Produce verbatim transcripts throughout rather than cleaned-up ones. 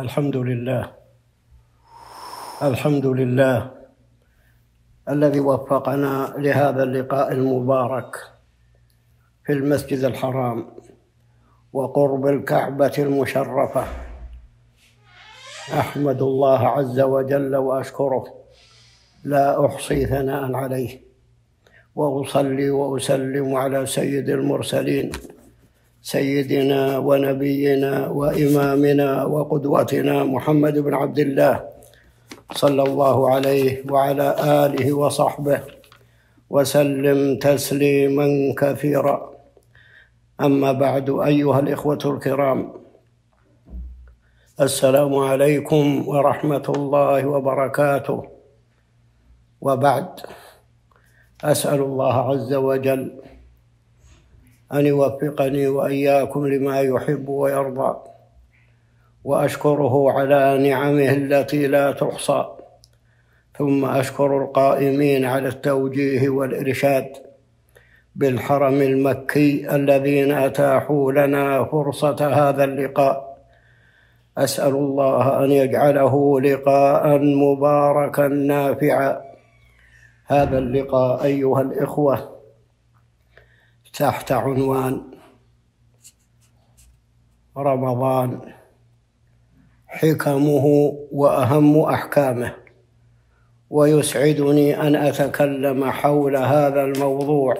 الحمد لله الحمد لله الذي وفقنا لهذا اللقاء المبارك في المسجد الحرام وقرب الكعبة المشرفة. أحمد الله عز وجل وأشكره، لا أحصي ثناء عليه، وأصلي وأسلم على سيد المرسلين سيدنا ونبينا وإمامنا وقدوتنا محمد بن عبد الله صلى الله عليه وعلى آله وصحبه وسلم تسليما كثيرا. أما بعد، أيها الإخوة الكرام، السلام عليكم ورحمة الله وبركاته. وبعد، أسأل الله عز وجل أن يوفقني وإياكم لما يحب ويرضى، وأشكره على نعمه التي لا تحصى، ثم أشكر القائمين على التوجيه والإرشاد بالحرم المكي الذين أتاحوا لنا فرصة هذا اللقاء. أسأل الله أن يجعله لقاء مباركا نافعا. هذا اللقاء أيها الإخوة تحت عنوان رمضان حكمه وأهم أحكامه، ويسعدني أن أتكلم حول هذا الموضوع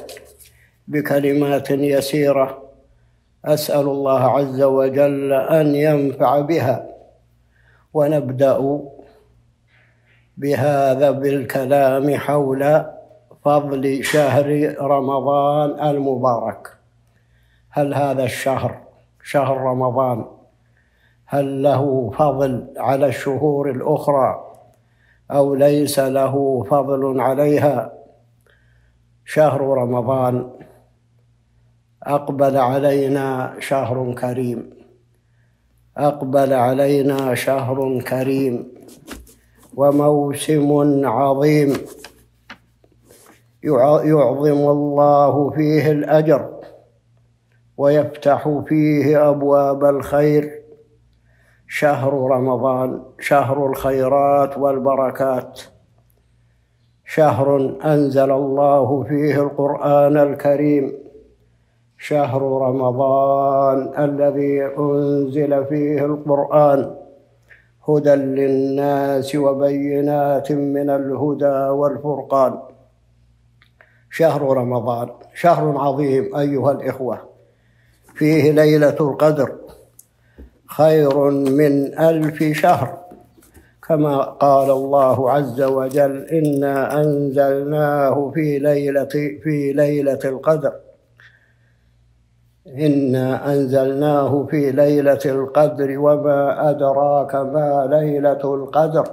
بكلمات يسيرة أسأل الله عز وجل أن ينفع بها. ونبدأ بهذا بالكلام حول فضل شهر رمضان المبارك. هل هذا الشهر، شهر رمضان، هل له فضل على الشهور الأخرى أو ليس له فضل عليها؟ شهر رمضان أقبل علينا شهر كريم، أقبل علينا شهر كريم وموسم عظيم يعظم الله فيه الأجر ويفتح فيه أبواب الخير. شهر رمضان شهر الخيرات والبركات، شهر أنزل الله فيه القرآن الكريم، شهر رمضان الذي أنزل فيه القرآن هدى للناس وبينات من الهدى والفرقان. شهر رمضان شهر عظيم أيها الإخوة، فيه ليلة القدر خير من ألف شهر، كما قال الله عز وجل: إنا أنزلناه في ليلة في ليلة القدر إنا أنزلناه في ليلة القدر وما أدراك ما ليلة القدر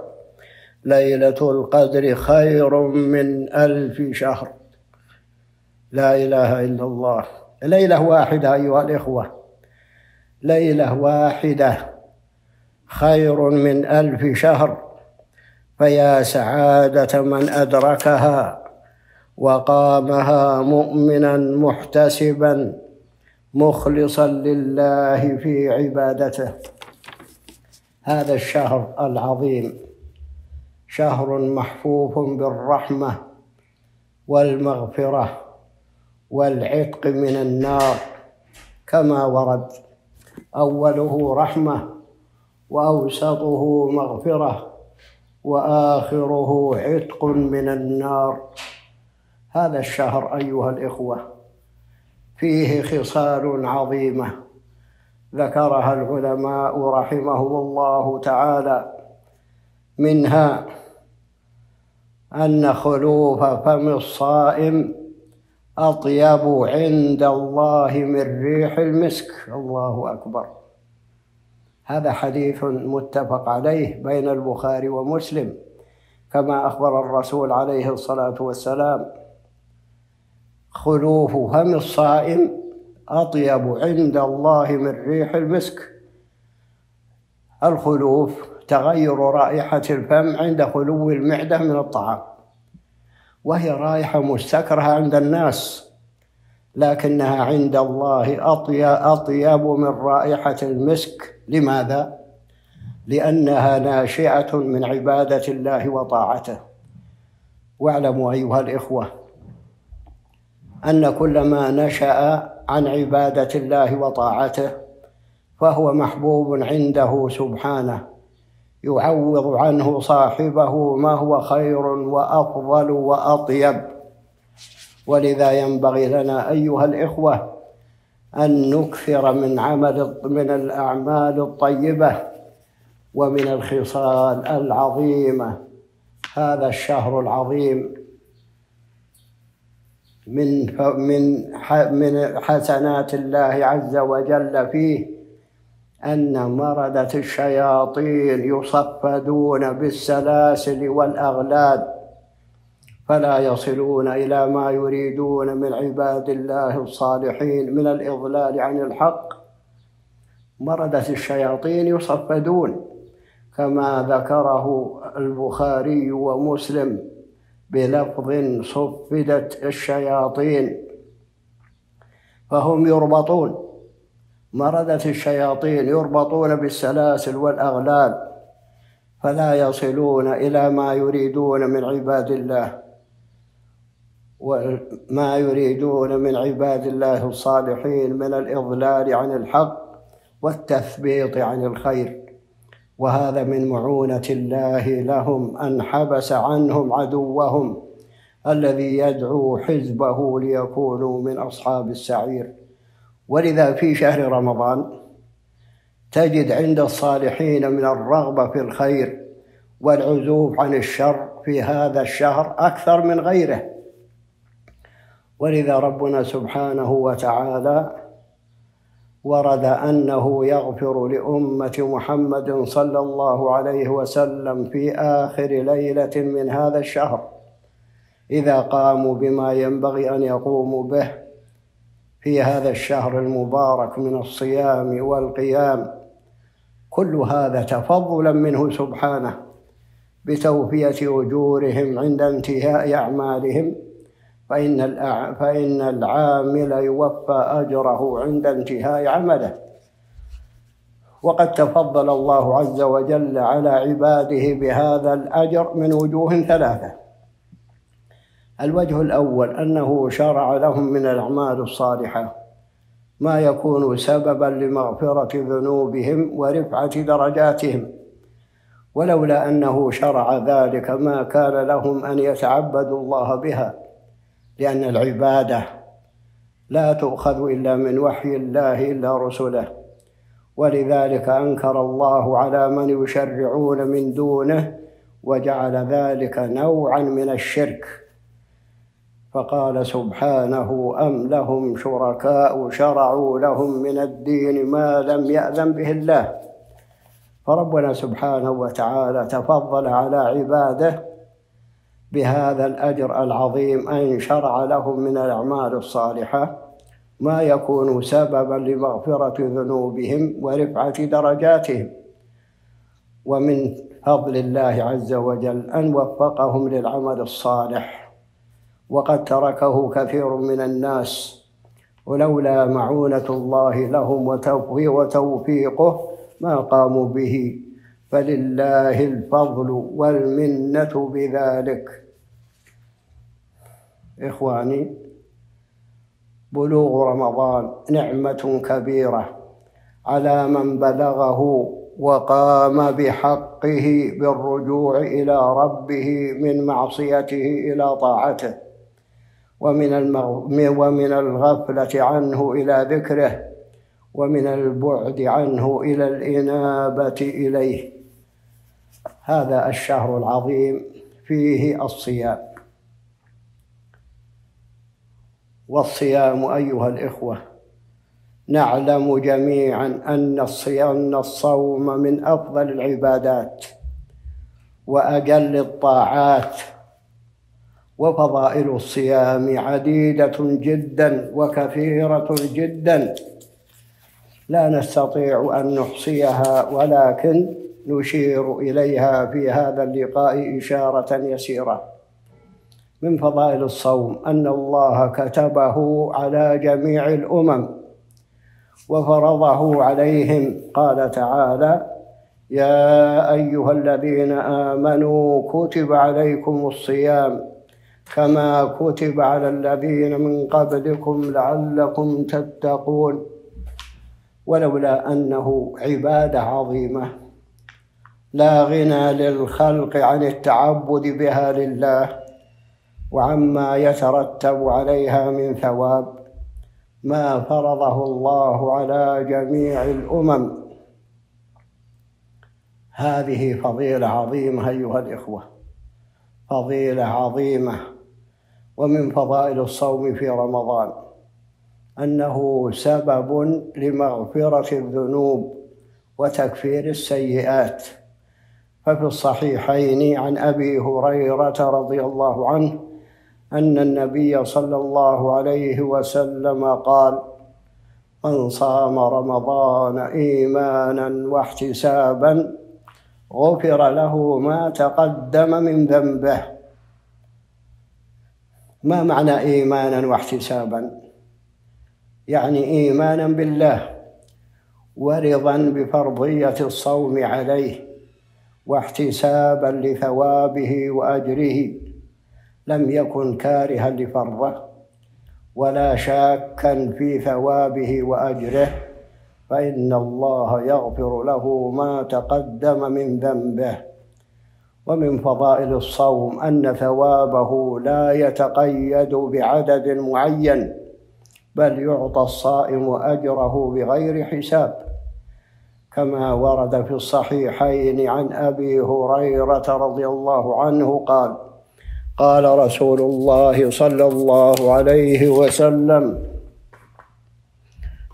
ليلة القدر خير من ألف شهر. لا إله إلا الله. ليلة واحدة أيها الإخوة، ليلة واحدة خير من ألف شهر، فيا سعادة من أدركها وقامها مؤمنا محتسبا مخلصا لله في عبادته. هذا الشهر العظيم شهر محفوف بالرحمة والمغفرة والعتق من النار، كما ورد: أوله رحمة وأوسطه مغفرة وآخره عتق من النار. هذا الشهر أيها الإخوة فيه خصال عظيمة ذكرها العلماء رحمهم الله تعالى، منها أن خلوف فم الصائم أطيب عند الله من ريح المسك. الله أكبر. هذا حديث متفق عليه بين البخاري ومسلم، كما أخبر الرسول عليه الصلاة والسلام: خلوف فم الصائم أطيب عند الله من ريح المسك. الخلوف تغير رائحة الفم عند خلو المعدة من الطعام، وهي رائحة مستكرهة عند الناس، لكنها عند الله أطيب من رائحة المسك. لماذا؟ لأنها ناشئة من عبادة الله وطاعته. واعلموا أيها الإخوة أن كل ما نشأ عن عبادة الله وطاعته فهو محبوب عنده سبحانه، يعوض عنه صاحبه ما هو خير وأفضل وأطيب. ولذا ينبغي لنا أيها الإخوة أن نكثر من عمل من الأعمال الطيبة ومن الخصال العظيمة. هذا الشهر العظيم من من من حسنات الله عز وجل فيه أن مردة الشياطين يصفدون بالسلاسل والأغلال، فلا يصلون إلى ما يريدون من عباد الله الصالحين من الإضلال عن الحق. مردة الشياطين يصفدون كما ذكره البخاري ومسلم بلفظ صفدت الشياطين، فهم يربطون. مردت الشياطين يربطون بالسلاسل والأغلال فلا يصلون إلى ما يريدون من عباد الله وما يريدون من عباد الله الصالحين من الإضلال عن الحق والتثبيط عن الخير. وهذا من معونة الله لهم أن حبس عنهم عدوهم الذي يدعو حزبه ليكونوا من أصحاب السعير. ولذا في شهر رمضان تجد عند الصالحين من الرغبة في الخير والعزوف عن الشر في هذا الشهر أكثر من غيره. ولذا ربنا سبحانه وتعالى ورد أنه يغفر لأمة محمد صلى الله عليه وسلم في آخر ليلة من هذا الشهر إذا قاموا بما ينبغي أن يقوموا به في هذا الشهر المبارك من الصيام والقيام. كل هذا تفضلا منه سبحانه بتوفية أجورهم عند انتهاء أعمالهم، فإن فإن العامل يوفى أجره عند انتهاء عمله. وقد تفضل الله عز وجل على عباده بهذا الأجر من وجوه ثلاثة. الوجه الأول أنه شرع لهم من الأعمال الصالحة ما يكون سببا لمغفرة ذنوبهم ورفعة درجاتهم، ولولا أنه شرع ذلك ما كان لهم أن يتعبدوا الله بها، لأن العبادة لا تؤخذ إلا من وحي الله إلا رسله. ولذلك أنكر الله على من يشرعون من دونه وجعل ذلك نوعا من الشرك، فقال سبحانه: أم لهم شركاء شرعوا لهم من الدين ما لم يأذن به الله. فربنا سبحانه وتعالى تفضل على عباده بهذا الأجر العظيم أن شرع لهم من الأعمال الصالحة ما يكون سببا لمغفرة ذنوبهم ورفعة درجاتهم. ومن فضل الله عز وجل أن وفقهم للعمل الصالح، وقد تركه كثير من الناس، ولولا معونة الله لهم وتوفيقه ما قاموا به، فلله الفضل والمنة بذلك. إخواني، بلوغ رمضان نعمة كبيرة على من بلغه وقام بحقه بالرجوع إلى ربه من معصيته إلى طاعته، ومن ومن الغفلة عنه إلى ذكره، ومن البعد عنه إلى الإنابة إليه. هذا الشهر العظيم فيه الصيام، والصيام أيها الإخوة نعلم جميعا أن الصوم من أفضل العبادات وأجل الطاعات، وفضائل الصيام عديدة جدا وكثيرة جدا لا نستطيع أن نحصيها، ولكن نشير إليها في هذا اللقاء إشارة يسيرة. من فضائل الصوم أن الله كتبه على جميع الأمم وفرضه عليهم، قال تعالى: يا أيها الذين آمنوا كتب عليكم الصيام كما كتب على الذين من قبلكم لعلكم تتقون. ولولا أنه عبادة عظيمة لا غنى للخلق عن التعبد بها لله وعما يترتب عليها من ثواب، ما فرضه الله على جميع الأمم. هذه فضيلة عظيمة أيها الإخوة، فضيلة عظيمة. ومن فضائل الصوم في رمضان أنه سبب لمغفرة الذنوب وتكفير السيئات. ففي الصحيحين عن أبي هريرة رضي الله عنه أن النبي صلى الله عليه وسلم قال: من صام رمضان إيمانا واحتسابا غفر له ما تقدم من ذنبه. ما معنى إيمانا واحتسابا؟ يعني إيمانا بالله ورضا بفرضية الصوم عليه واحتسابا لثوابه وأجره، لم يكن كارها لفرضه ولا شاكا في ثوابه وأجره، فإن الله يغفر له ما تقدم من ذنبه. ومن فضائل الصوم أن ثوابه لا يتقيد بعدد معين، بل يعطى الصائم أجره بغير حساب، كما ورد في الصحيحين عن أبي هريرة رضي الله عنه قال: قال رسول الله صلى الله عليه وسلم: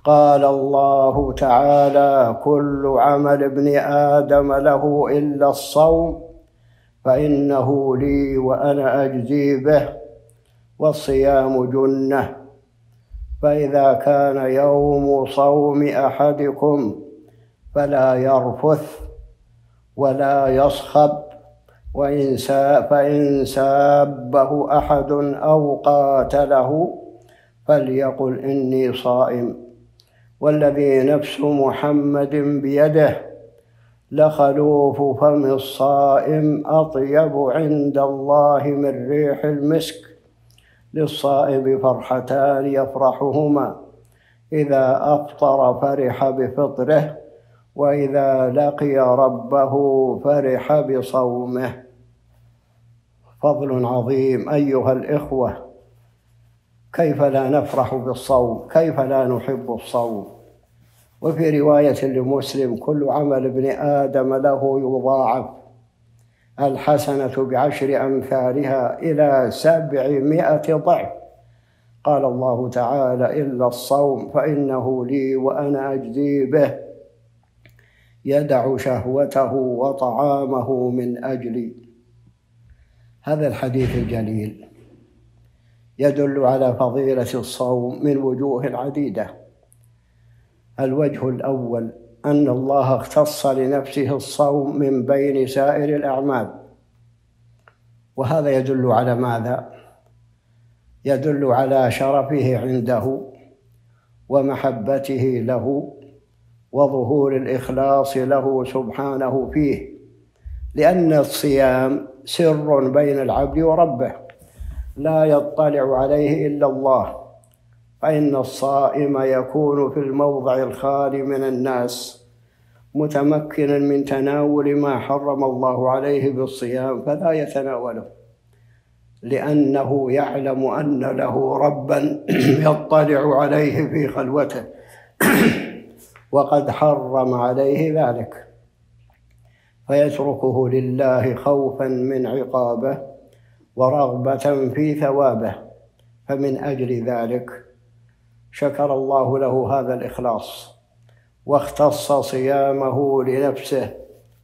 قال الله تعالى: كل عمل ابن آدم له إلا الصوم فإنه لي وأنا أجزي به، والصيام جنة، فإذا كان يوم صوم أحدكم فلا يرفث ولا يصخب، وإن فإن سابه أحد أو قاتله فليقل إني صائم، والذي نفس محمد بيده لخلوف فم الصائم أطيب عند الله من ريح المسك، للصائم فرحتان يفرحهما: إذا أفطر فرح بفطره، وإذا لقي ربه فرح بصومه. فضل عظيم أيها الإخوة. كيف لا نفرح بالصوم؟ كيف لا نحب الصوم؟ وفي رواية لمسلم: كل عمل ابن آدم له يضاعف الحسنة بعشر أمثالها إلى سبعمائة ضعف. قال الله تعالى: إلا الصوم فإنه لي وأنا أجزي به، يدع شهوته وطعامه من أجلي. هذا الحديث الجليل يدل على فضيلة الصوم من وجوه عديدة. الوجه الأول أن الله اختص لنفسه الصوم من بين سائر الأعمال، وهذا يدل على ماذا؟ يدل على شرفه عنده ومحبته له وظهور الإخلاص له سبحانه فيه، لأن الصيام سر بين العبد وربه لا يطلع عليه إلا الله، فإن الصائم يكون في الموضع الخالي من الناس متمكنا من تناول ما حرم الله عليه بالصيام فلا يتناوله، لأنه يعلم أن له ربا يطلع عليه في خلوته وقد حرم عليه ذلك، فيتركه لله خوفا من عقابه ورغبة في ثوابه. فمن أجل ذلك شكر الله له هذا الإخلاص واختص صيامه لنفسه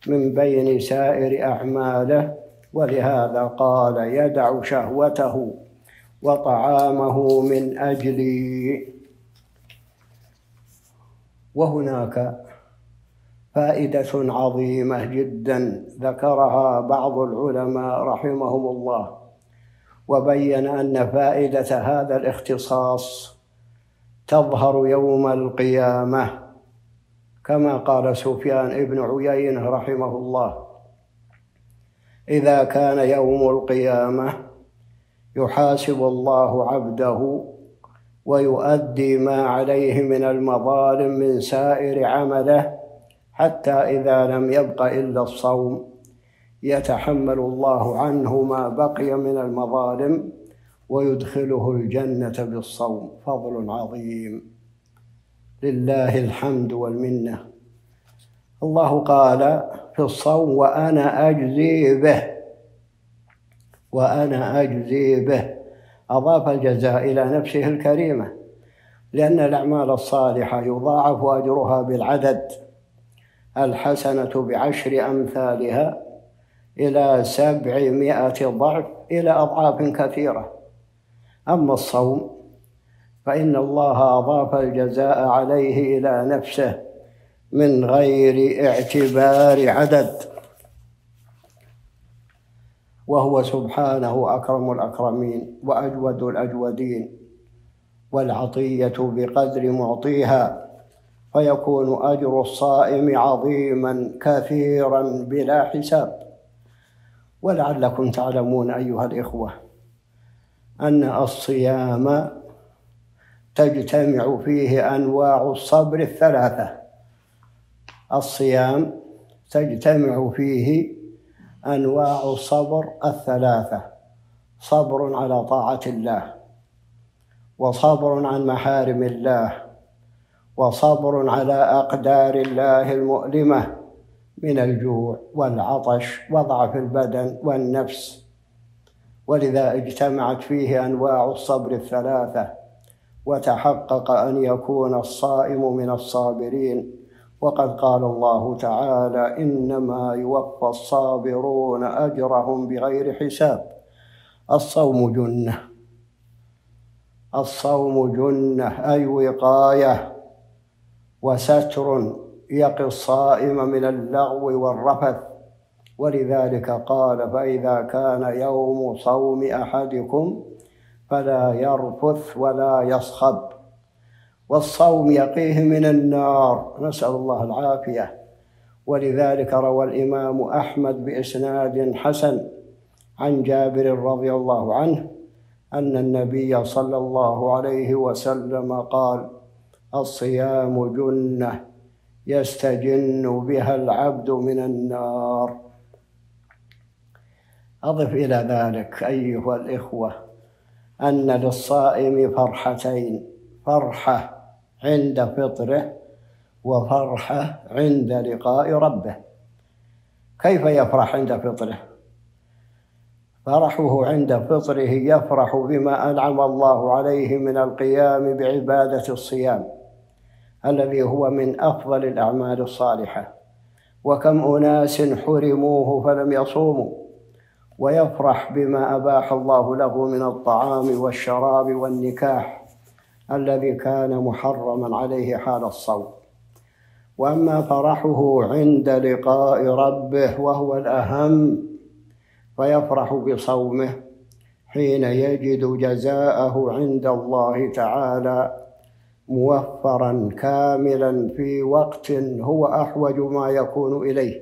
من بين سائر أعماله، ولهذا قال: يدع شهوته وطعامه من أجلي. وهناك فائدة عظيمة جدا ذكرها بعض العلماء رحمهم الله، وبين أن فائدة هذا الاختصاص تظهر يوم القيامة كما قال سفيان بن عيينة رحمه الله: إذا كان يوم القيامة يحاسب الله عبده ويؤدي ما عليه من المظالم من سائر عمله، حتى إذا لم يبق إلا الصوم يتحمل الله عنه ما بقي من المظالم ويدخله الجنة بالصوم، فضل عظيم لله الحمد والمنة. الله قال في الصوم: وأنا أجزي به، وأنا أجزي به، أضاف الجزاء إلى نفسه الكريمة، لأن الأعمال الصالحة يضاعف أجرها بالعدد، الحسنة بعشر أمثالها إلى سبعمائة ضعف، إلى أضعاف كثيرة. أما الصوم فإن الله أضاف الجزاء عليه إلى نفسه من غير اعتبار عدد، وهو سبحانه أكرم الأكرمين وأجود الأجودين، والعطية بقدر معطيها، فيكون أجر الصائم عظيما كثيرا بلا حساب. ولعلكم تعلمون أيها الإخوة أن الصيام تجتمع فيه أنواع الصبر الثلاثة، الصيام تجتمع فيه أنواع الصبر الثلاثة: صبر على طاعة الله، وصبر عن محارم الله، وصبر على أقدار الله المؤلمة من الجوع والعطش وضعف البدن والنفس. ولذا اجتمعت فيه أنواع الصبر الثلاثة، وتحقق أن يكون الصائم من الصابرين، وقد قال الله تعالى: إنما يوفى الصابرون أجرهم بغير حساب. الصوم جنة، الصوم جنة، أي وقاية وستر يقي الصائم من اللغو والرفث، ولذلك قال: فإذا كان يوم صوم أحدكم فلا يرفث ولا يصخب. والصوم يقيه من النار، نسأل الله العافية. ولذلك روى الإمام أحمد بإسناد حسن عن جابر رضي الله عنه أن النبي صلى الله عليه وسلم قال: الصيام جنة يستجن بها العبد من النار. أضف إلى ذلك أيها الإخوة أن للصائم فرحتين: فرحة عند فطره، وفرحة عند لقاء ربه. كيف يفرح عند فطره؟ فرحه عند فطره يفرح بما أنعم الله عليه من القيام بعبادة الصيام، الذي هو من أفضل الأعمال الصالحة، وكم أناس حرموه فلم يصوموا، ويفرح بما أباح الله له من الطعام والشراب والنكاح الذي كان محرما عليه حال الصوم. وأما فرحه عند لقاء ربه وهو الأهم، فيفرح بصومه حين يجد جزاءه عند الله تعالى موفرا كاملا في وقت هو أحوج ما يكون إليه،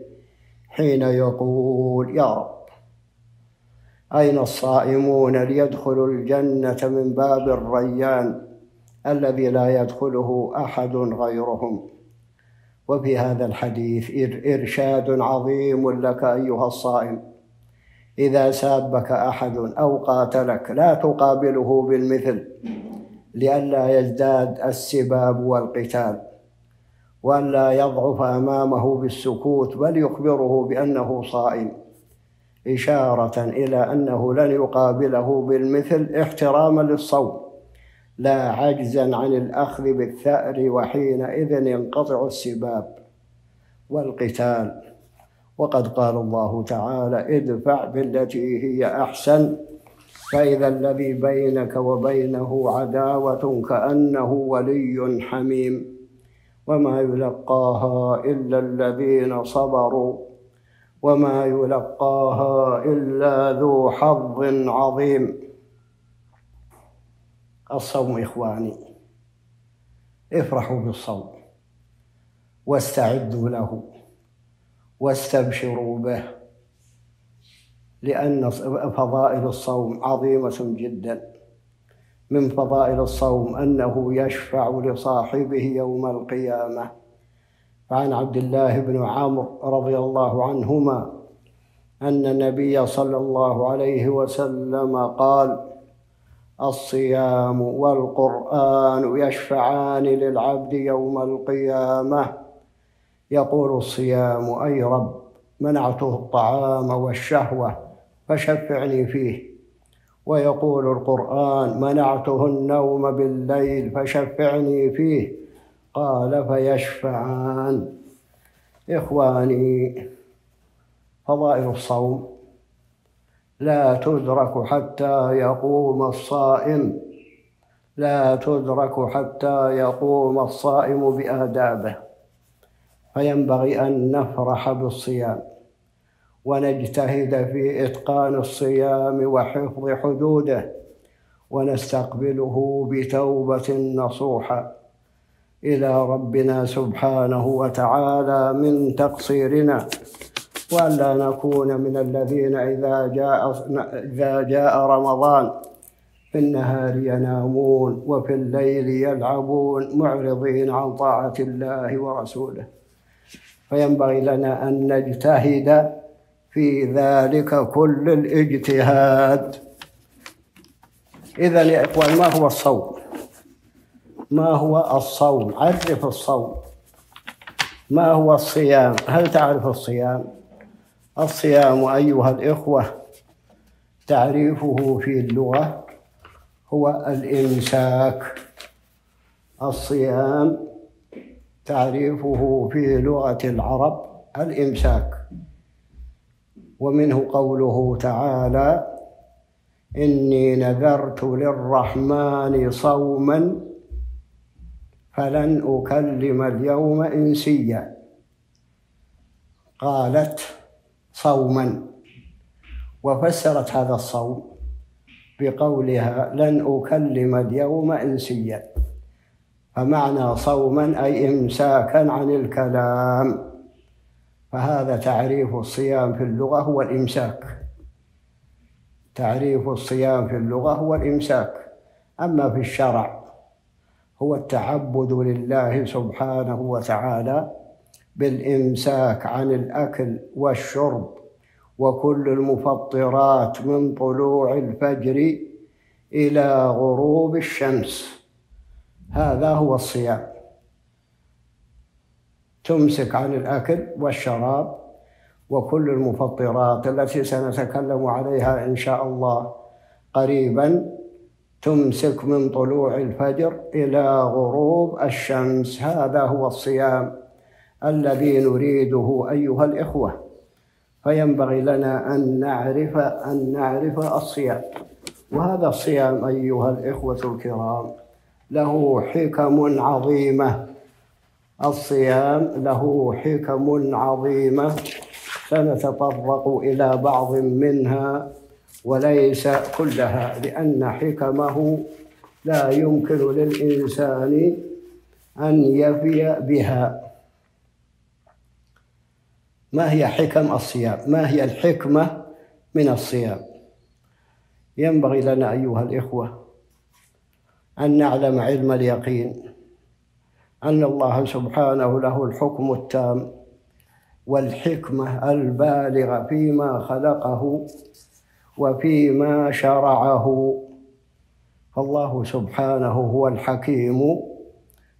حين يقول: يا رب أين الصائمون ليدخلوا الجنة من باب الريان الذي لا يدخله أحد غيرهم. وفي هذا الحديث إرشاد عظيم لك أيها الصائم: إذا سابك أحد أو قاتلك لا تقابله بالمثل، لئلا يزداد السباب والقتال، وألا يضعف أمامه بالسكوت، بل يخبره بأنه صائم، إشارة إلى أنه لن يقابله بالمثل احتراما للصوم، لا عجزا عن الأخذ بالثأر، وحينئذ ينقطع السباب والقتال. وقد قال الله تعالى: ادفع بالتي هي أحسن فإذا الذي بينك وبينه عداوة كأنه ولي حميم، وما يلقاها إلا الذين صبروا وما يلقاها إلا ذو حظ عظيم. الصوم إخواني، افرحوا بالصوم، واستعدوا له واستبشروا به، لأن فضائل الصوم عظيمة جدا. من فضائل الصوم أنه يشفع لصاحبه يوم القيامة. فعن عبد الله بن عمرو رضي الله عنهما أن النبي صلى الله عليه وسلم قال: الصيام والقرآن يشفعان للعبد يوم القيامة. يقول الصيام: أي رب، منعته الطعام والشهوة فشفعني فيه. ويقول القرآن: منعته النوم بالليل فشفعني فيه. قال: فيشفعان. إخواني، فضائل الصوم لا تدرك حتى يقوم الصائم، لا تدرك حتى يقوم الصائم بآدابه. فينبغي أن نفرح بالصيام ونجتهد في إتقان الصيام وحفظ حدوده، ونستقبله بتوبة نصوحة إلى ربنا سبحانه وتعالى من تقصيرنا، وألا نكون من الذين إذا جاء, إذا جاء رمضان في النهار ينامون وفي الليل يلعبون، معرضين عن طاعة الله ورسوله. فينبغي لنا أن نجتهد في ذلك كل الاجتهاد. إذن يا إخوان، ما هو الصوم؟ ما هو الصوم؟ عرف الصوم. ما هو الصيام؟ هل تعرف الصيام؟ الصيام أيها الإخوة، تعريفه في اللغة هو الإمساك. الصيام تعريفه في لغة العرب الإمساك، ومنه قوله تعالى: إني نذرت للرحمن صوما فلن أكلم اليوم إنسيا. قالت صوما، وفسرت هذا الصوم بقولها: لن أكلم اليوم إنسيا. فمعنى صوما أي إمساكا عن الكلام. فهذا تعريف الصيام في اللغة هو الإمساك. تعريف الصيام في اللغة هو الإمساك. أما في الشرع هو التعبد لله سبحانه وتعالى بالإمساك عن الأكل والشرب وكل المفطرات من طلوع الفجر إلى غروب الشمس. هذا هو الصيام، تمسك عن الأكل والشراب وكل المفطرات التي سنتكلم عليها إن شاء الله قريباً. تمسك من طلوع الفجر إلى غروب الشمس. هذا هو الصيام الذي نريده أيها الإخوة. فينبغي لنا أن نعرف أن نعرف الصيام. وهذا الصيام أيها الإخوة الكرام له حكم عظيمة. الصيام له حكم عظيمة سنتطرق إلى بعض منها وليس كلها، لأن حكمه لا يمكن للإنسان أن يفي بها. ما هي حكم الصيام؟ ما هي الحكمة من الصيام؟ ينبغي لنا أيها الإخوة أن نعلم علم اليقين أن الله سبحانه له الحكم التام والحكمة البالغة فيما خلقه وفيما شرعه. فالله سبحانه هو الحكيم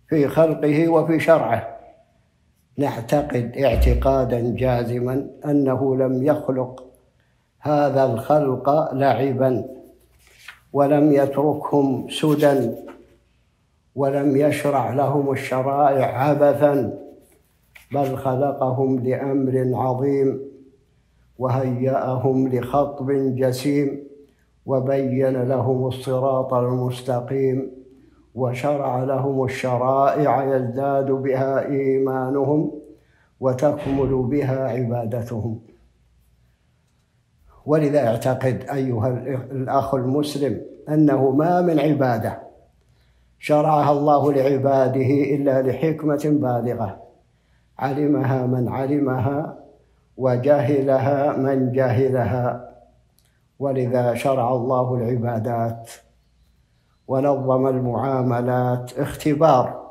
في خلقه وفي شرعه. نعتقد اعتقادا جازما أنه لم يخلق هذا الخلق لعبا، ولم يتركهم سدى، ولم يشرع لهم الشرائع عبثا، بل خلقهم لأمر عظيم، وهيأهم لخطب جسيم، وبين لهم الصراط المستقيم، وشرع لهم الشرائع يزداد بها إيمانهم وتكمل بها عبادتهم. ولذا اعتقد أيها الأخ المسلم أنه ما من عبادة شرعها الله لعباده إلا لحكمة بالغة، علمها من علمها وجاهلها من جاهلها. ولذا شرع الله العبادات ونظم المعاملات اختبار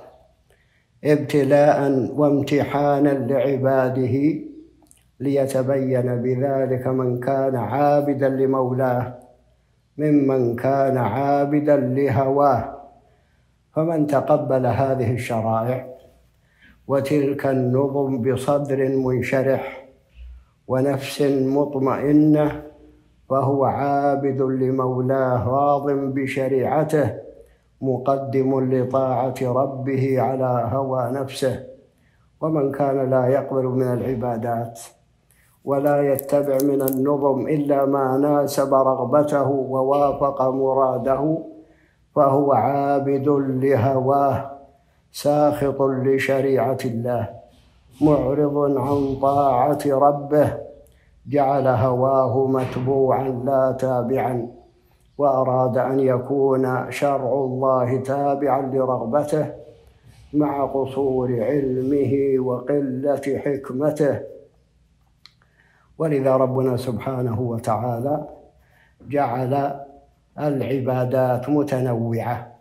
ابتلاء وامتحانا لعباده ليتبين بذلك من كان عابدا لمولاه ممن كان عابدا لهواه. فمن تقبل هذه الشرائع وتلك النظم بصدر منشرح ونفس مطمئنة فهو عابد لمولاه راض بشريعته مقدم لطاعة ربه على هوى نفسه. ومن كان لا يقبل من العبادات ولا يتبع من النظم إلا ما ناسب رغبته ووافق مراده فهو عابد لهواه ساخط لشريعة الله معرض عن طاعة ربه جعل هواه متبوعا لا تابعا، وأراد أن يكون شرع الله تابعا لرغبته مع قصور علمه وقلة حكمته. ولذا ربنا سبحانه وتعالى جعل العبادات متنوعة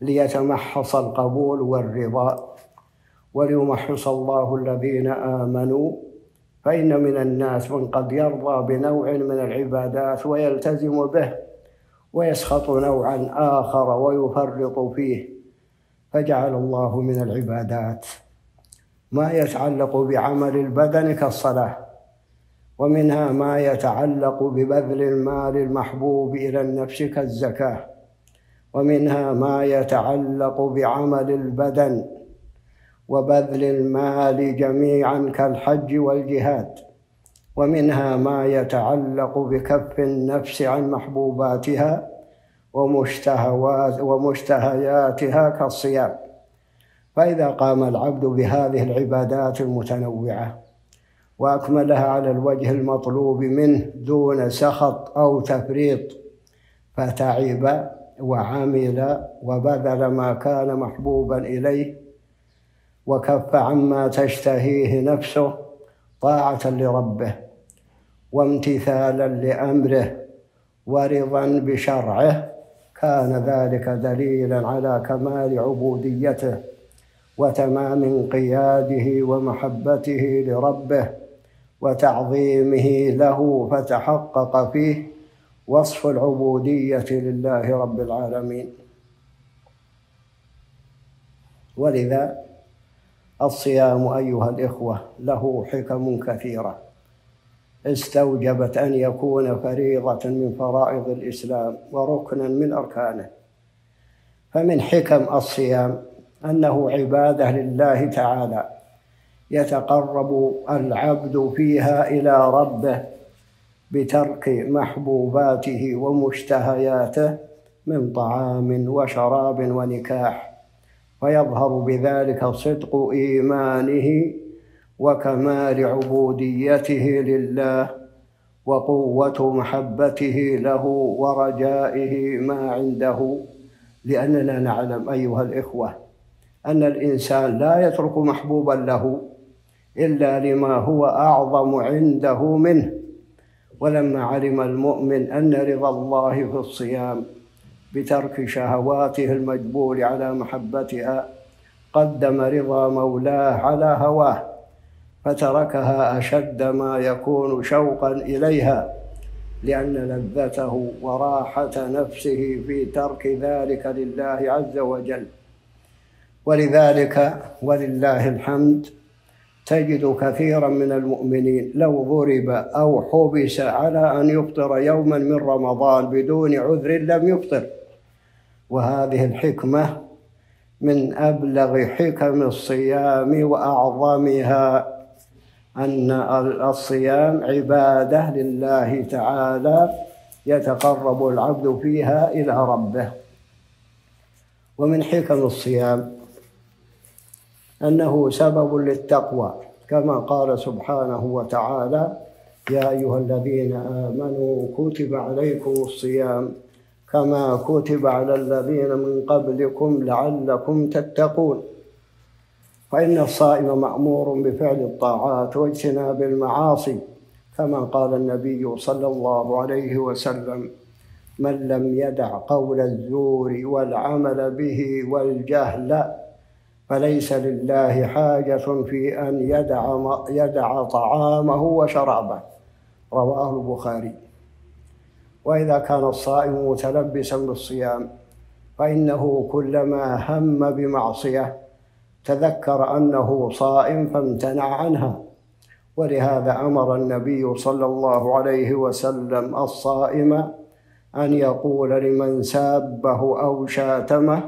ليتمحص القبول والرضا. وليمحص الله الذين آمنوا، فإن من الناس من قد يرضى بنوع من العبادات ويلتزم به ويسخط نوعا آخر ويفرط فيه. فجعل الله من العبادات ما يتعلق بعمل البدن كالصلاة، ومنها ما يتعلق ببذل المال المحبوب إلى النفس كالزكاة، ومنها ما يتعلق بعمل البدن وبذل المال جميعا كالحج والجهاد، ومنها ما يتعلق بكف النفس عن محبوباتها ومشتهياتها كالصيام. فإذا قام العبد بهذه العبادات المتنوعة وأكملها على الوجه المطلوب منه دون سخط أو تفريط فتعب وعمل وبذل ما كان محبوبا إليه وكف عما تشتهيه نفسه طاعة لربه وامتثالا لأمره ورضا بشرعه، كان ذلك دليلا على كمال عبوديته وتمام انقياده ومحبته لربه وتعظيمه له، فتحقق فيه وصف العبودية لله رب العالمين. ولذا الصيام أيها الإخوة له حكم كثيرة استوجبت أن يكون فريضة من فرائض الإسلام وركنا من أركانه. فمن حكم الصيام أنه عبادة لله تعالى يتقرب العبد فيها إلى ربه بترك محبوباته ومشتهياته من طعام وشراب ونكاح، فيظهر بذلك صدق إيمانه وكمال عبوديته لله وقوة محبته له ورجائه ما عنده. لأننا نعلم أيها الإخوة أن الإنسان لا يترك محبوبا له إلا لما هو أعظم عنده منه. ولما علم المؤمن أن رضا الله في الصيام بترك شهواته المجبول على محبتها قدم رضا مولاه على هواه فتركها أشد ما يكون شوقا إليها، لأن لذته وراحة نفسه في ترك ذلك لله عز وجل. ولذلك ولله الحمد تجد كثيرا من المؤمنين لو ضرب أو حبس على أن يفطر يوما من رمضان بدون عذر لم يفطر. وهذه الحكمة من أبلغ حكم الصيام وأعظمها، أن الصيام عبادة لله تعالى يتقرب العبد فيها إلى ربه. ومن حكم الصيام أنه سبب للتقوى، كما قال سبحانه وتعالى: يا أيها الذين آمنوا كتب عليكم الصيام كما كتب على الذين من قبلكم لعلكم تتقون. وإن الصائم مأمور بفعل الطاعات واجتناب المعاصي، كما قال النبي صلى الله عليه وسلم: من لم يدع قول الزور والعمل به والجهل فليس لله حاجة في أن يدع, يدع طعامه وشرابه. رواه البخاري. وإذا كان الصائم متلبسا بالصيام فإنه كلما هم بمعصية تذكر أنه صائم فامتنع عنها، ولهذا أمر النبي صلى الله عليه وسلم الصائم أن يقول لمن سابه أو شاتمه: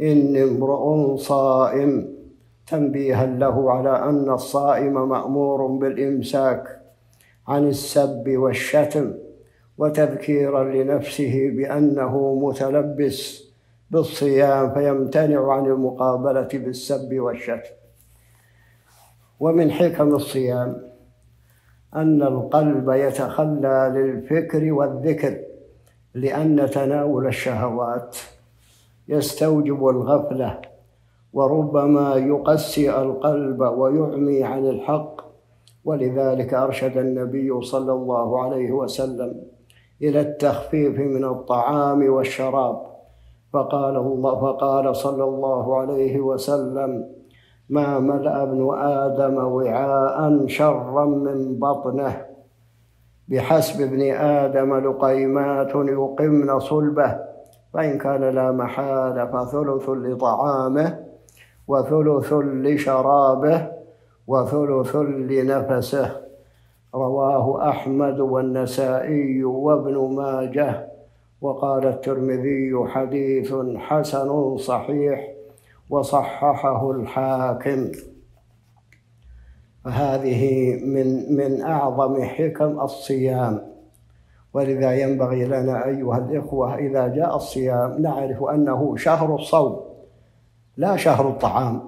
إني امرؤ صائم، تنبيها له على أن الصائم مأمور بالإمساك عن السب والشتم، وتذكيرا لنفسه بأنه متلبس بالصيام فيمتنع عن المقابلة بالسب والشتم. ومن حكم الصيام أن القلب يتخلى للفكر والذكر، لأن تناول الشهوات يستوجب الغفلة، وربما يقسي القلب ويعمي عن الحق، ولذلك أرشد النبي صلى الله عليه وسلم إلى التخفيف من الطعام والشراب، فقال الله فقال صلى الله عليه وسلم: ما ملأ ابن آدم وعاء شرا من بطنه، بحسب ابن آدم لقيمات يقمن صلبه، فإن كان لا محالة فثلث لطعامه وثلث لشرابه وثلث لنفسه. رواه أحمد والنسائي وابن ماجه، وقال الترمذي: حديث حسن صحيح، وصححه الحاكم. فهذه من من أعظم حكم الصيام، ولذا ينبغي لنا أيها الإخوة إذا جاء الصيام نعرف أنه شهر الصوم لا شهر الطعام.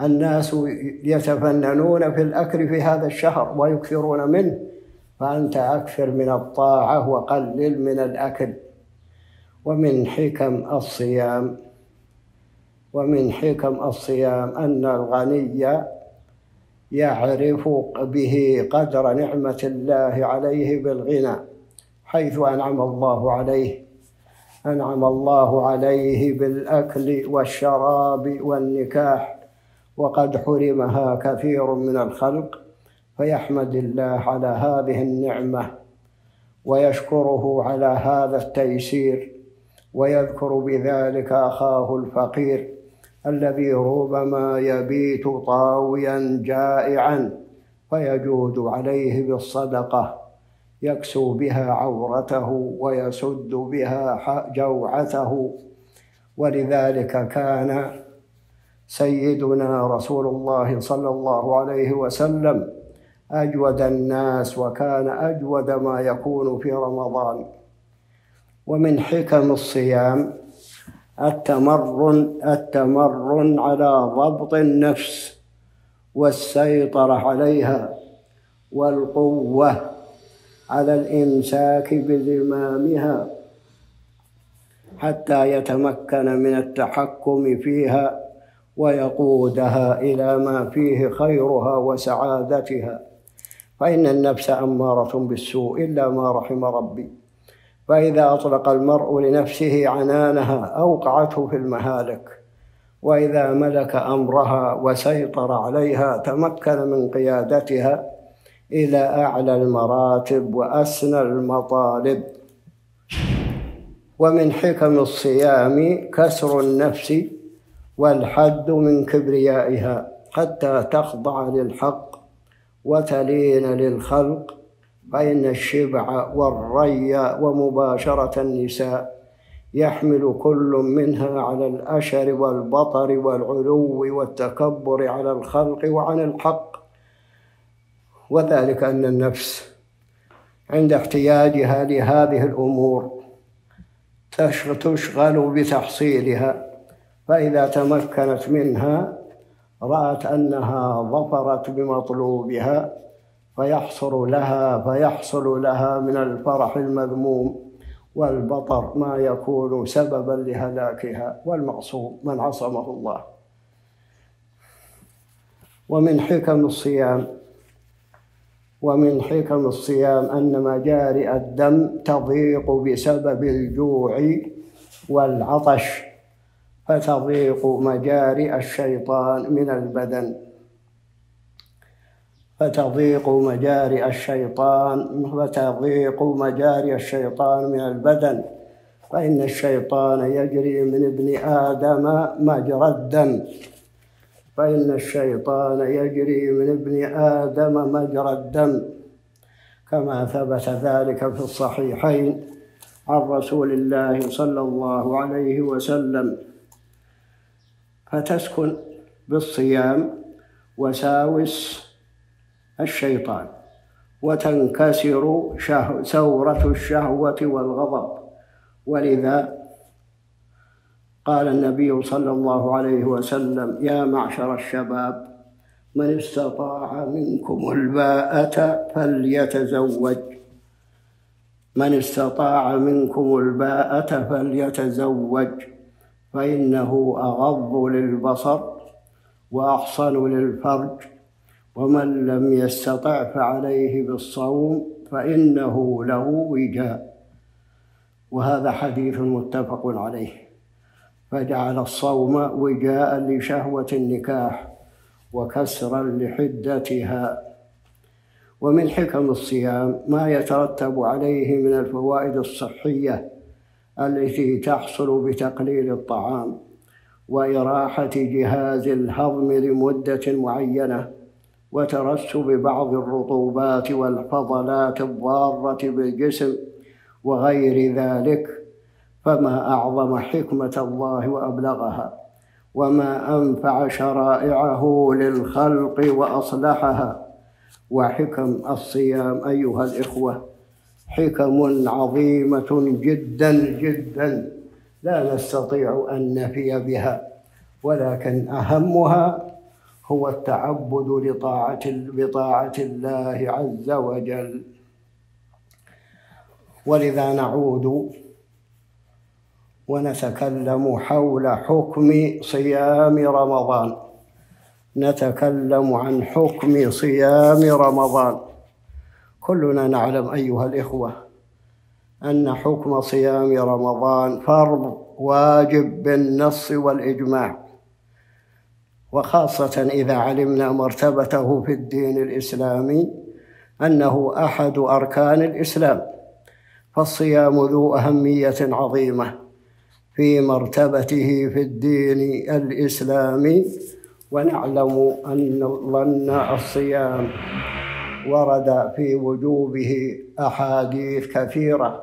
الناس يتفننون في الأكل في هذا الشهر ويكثرون منه، فأنت أكثر من الطاعة وقلل من الأكل. ومن حكم الصيام ومن حكم الصيام أن الغني يعرف به قدر نعمة الله عليه بالغنى، حيث أنعم الله عليه أنعم الله عليه بالأكل والشراب والنكاح، وقد حرمها كثير من الخلق، فيحمد الله على هذه النعمة ويشكره على هذا التيسير، ويذكر بذلك أخاه الفقير الذي ربما يبيت طاويا جائعا، فيجود عليه بالصدقة يكسو بها عورته ويسد بها جوعته. ولذلك كان سيدنا رسول الله صلى الله عليه وسلم أجود الناس، وكان أجود ما يكون في رمضان. ومن حكم الصيام التمرن التمرن على ضبط النفس والسيطرة عليها، والقوة على الإمساك بزمامها حتى يتمكن من التحكم فيها ويقودها إلى ما فيه خيرها وسعادتها، فإن النفس أمارة بالسوء إلا ما رحم ربي، فإذا أطلق المرء لنفسه عنانها أوقعته في المهالك، وإذا ملك أمرها وسيطر عليها تمكن من قيادتها إلى أعلى المراتب وأسنى المطالب. ومن حكم الصيام كسر النفس والحد من كبريائها حتى تخضع للحق وتلين للخلق، فإن الشبع والري ومباشرة النساء يحمل كل منها على الأشر والبطر والعلو والتكبر على الخلق وعن الحق، وذلك أن النفس عند احتياجها لهذه الأمور تشغل بتحصيلها، فإذا تمكنت منها رأت أنها ظفرت بمطلوبها، فيحصل لها فيحصل لها من الفرح المذموم والبطر ما يكون سببا لهلاكها، والمعصوم من عصمه الله. ومن حكم الصيام ومن حكم الصيام أن مجاري الدم تضيق بسبب الجوع والعطش، فتضيق مجاري الشيطان من البدن فتضيق مجاري الشيطان فتضيق مجاري الشيطان من البدن، فإن الشيطان يجري من ابن آدم مجرى الدم فإن الشيطان يجري من ابن آدم مجرى الدم، كما ثبت ذلك في الصحيحين عن رسول الله صلى الله عليه وسلم. فتسكن بالصيام وساوس الشيطان، وتنكسر ثورة الشهوة والغضب، ولذا قال النبي صلى الله عليه وسلم: يا معشر الشباب، من استطاع منكم الباءة فليتزوج من استطاع منكم الباءة فليتزوج، فإنه أغض للبصر وأحصن للفرج، ومن لم يستطع فعليه بالصوم فإنه له وجاء. وهذا حديث متفق عليه، فجعل الصوم وجاء لشهوة النكاح وكسرا لحدتها. ومن حكم الصيام ما يترتب عليه من الفوائد الصحية التي تحصل بتقليل الطعام وإراحة جهاز الهضم لمدة معينة، وترسب بعض الرطوبات والفضلات الضارة بالجسم وغير ذلك، فما أعظم حكمة الله وأبلغها، وما أنفع شرائعه للخلق وأصلحها. وحكم الصيام أيها الإخوة حكم عظيمة جدا جدا لا نستطيع أن نفي بها، ولكن أهمها هو التعبد لطاعة بطاعة الله عز وجل. ولذا نعود ونتكلم حول حكم صيام رمضان نتكلم عن حكم صيام رمضان. كلنا نعلم أيها الإخوة أن حكم صيام رمضان فرض واجب بالنص والإجماع، وخاصة إذا علمنا مرتبته في الدين الإسلامي أنه أحد أركان الإسلام، فالصيام ذو أهمية عظيمة في مرتبته في الدين الإسلامي. ونعلم أن ظن الصيام ورد في وجوبه أحاديث كثيرة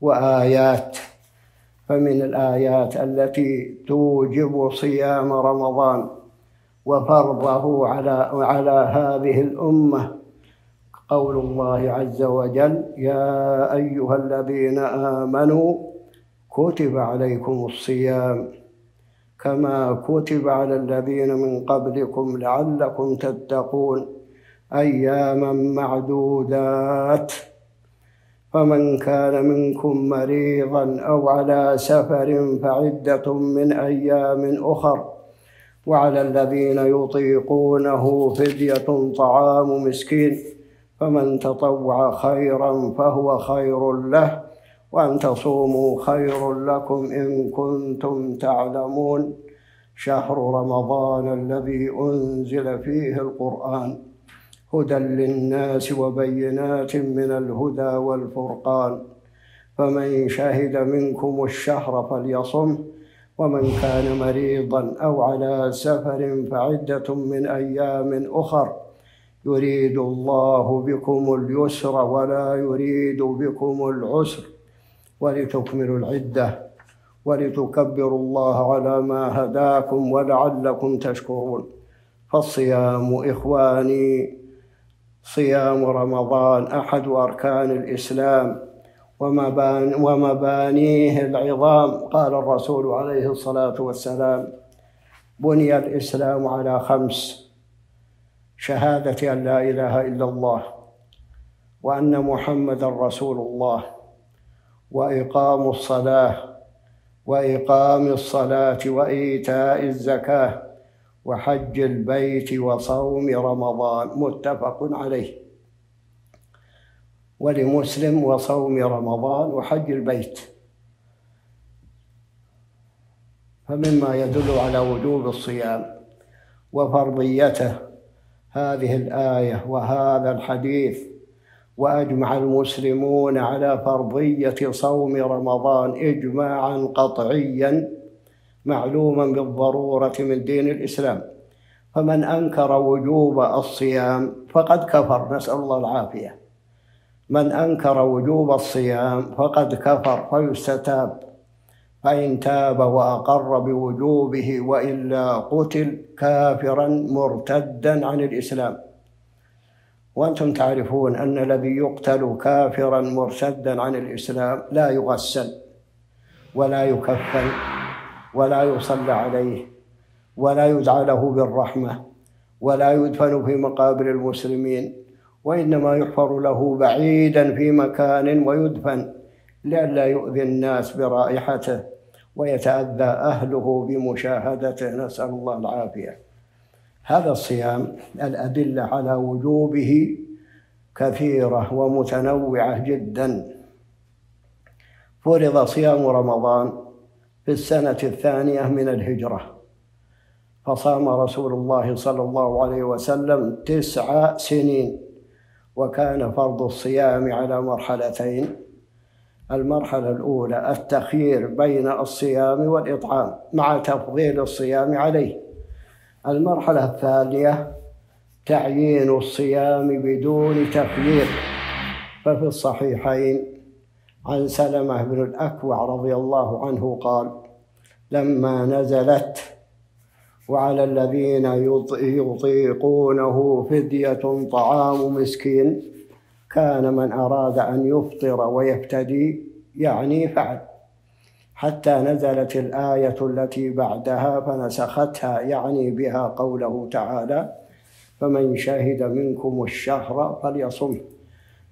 وآيات، فمن الآيات التي توجب صيام رمضان وفرضه على على هذه الأمة قول الله عز وجل: يا أيها الذين آمنوا كتب عليكم الصيام كما كتب على الذين من قبلكم لعلكم تتقون أياما معدودات، فمن كان منكم مريضا أو على سفر فعدة من أيام أخر، وعلى الذين يطيقونه فدية طعام مسكين، فمن تطوع خيرا فهو خير له، وأن تصوموا خير لكم إن كنتم تعلمون، شهر رمضان الذي أنزل فيه القرآن هدى للناس وبينات من الهدى والفرقان، فمن شهد منكم الشهر فليصم، ومن كان مريضا أو على سفر فعدة من أيام أخر، يريد الله بكم اليسر ولا يريد بكم العسر، ولتكملوا العدة ولتكبروا الله على ما هداكم ولعلكم تشكرون. فالصيام إخواني، صيام رمضان أحد أركان الإسلام ومبانيه العظام. قال الرسول عليه الصلاة والسلام: بني الإسلام على خمس: شهادة أن لا إله إلا الله، وأن محمد رسول الله، وإقام الصلاة وإقام الصلاة وإيتاء الزكاة وحج البيت وصوم رمضان، متفق عليه. ولمسلم: وصوم رمضان وحج البيت. فمما يدل على وجوب الصيام وفرضيته هذه الآية وهذا الحديث، وأجمع المسلمون على فرضية صوم رمضان إجماعاً قطعياً معلوماً بالضرورة من دين الإسلام، فمن أنكر وجوب الصيام فقد كفر، نسأل الله العافية. من أنكر وجوب الصيام فقد كفر فيستتاب، فإن تاب وأقر بوجوبه وإلا قتل كافراً مرتداً عن الإسلام. وأنتم تعرفون أن الذي يقتل كافراً مرتداً عن الإسلام لا يغسل ولا يكفن ولا يصلى عليه ولا يدعى له بالرحمة ولا يدفن في مقابر المسلمين، وإنما يحفر له بعيداً في مكان ويدفن لئلا يؤذي الناس برائحته ويتأذى أهله بمشاهدته، نسأل الله العافية. هذا الصيام الأدلة على وجوبه كثيرة ومتنوعة جدا. فرض صيام رمضان في السنة الثانية من الهجرة، فصام رسول الله صلى الله عليه وسلم تسع سنين، وكان فرض الصيام على مرحلتين: المرحلة الأولى التخيير بين الصيام والإطعام مع تفضيل الصيام عليه، المرحلة الثانية تعيين الصيام بدون تخيير. ففي الصحيحين عن سلمة بن الأكوع رضي الله عنه قال: لما نزلت: وعلى الذين يطيقونه فدية طعام مسكين، كان من أراد أن يفطر ويفتدي يعني فعل، حتى نزلت الآية التي بعدها فنسختها، يعني بها قوله تعالى: فمن شهد منكم الشهر فليصمه،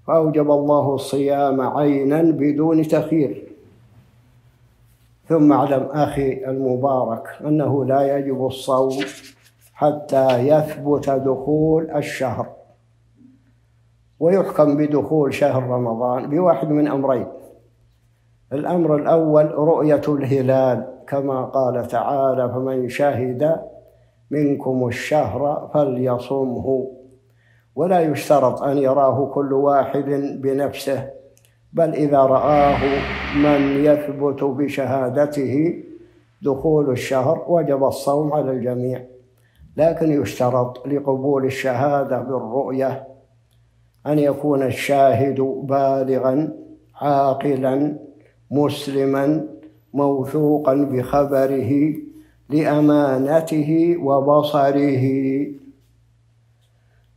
فأوجب الله الصيام عينا بدون تخيير. ثم اعلم أخي المبارك أنه لا يجب الصوم حتى يثبت دخول الشهر، ويحكم بدخول شهر رمضان بواحد من أمرين: الأمر الأول رؤية الهلال، كما قال تعالى: فمن شهد منكم الشهر فليصمه، ولا يشترط أن يراه كل واحد بنفسه، بل إذا رآه من يثبت بشهادته دخول الشهر وجب الصوم على الجميع، لكن يشترط لقبول الشهادة بالرؤية أن يكون الشاهد بالغاً عاقلاً مسلماً موثوقاً بخبره لأمانته وبصره.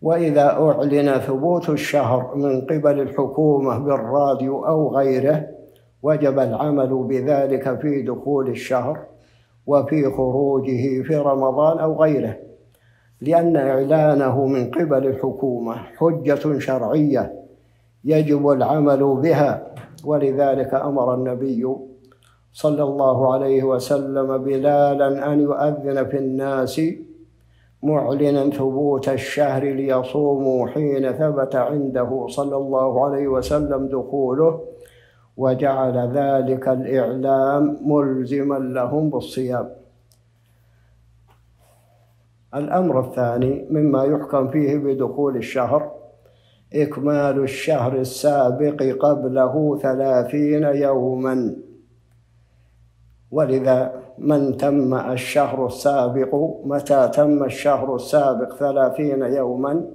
وإذا أعلن ثبوت الشهر من قبل الحكومة بالراديو أو غيره وجب العمل بذلك في دخول الشهر وفي خروجه في رمضان أو غيره، لأن إعلانه من قبل الحكومة حجة شرعية يجب العمل بها، ولذلك أمر النبي صلى الله عليه وسلم بلالاً أن يؤذن في الناس معلناً ثبوت الشهر ليصوموا حين ثبت عنده صلى الله عليه وسلم دخوله، وجعل ذلك الإعلام ملزماً لهم بالصيام. الأمر الثاني مما يحكم فيه بدخول الشهر إكمال الشهر السابق قبله ثلاثين يوماً، ولذا من تم الشهر السابق متى تم الشهر السابق ثلاثين يوماً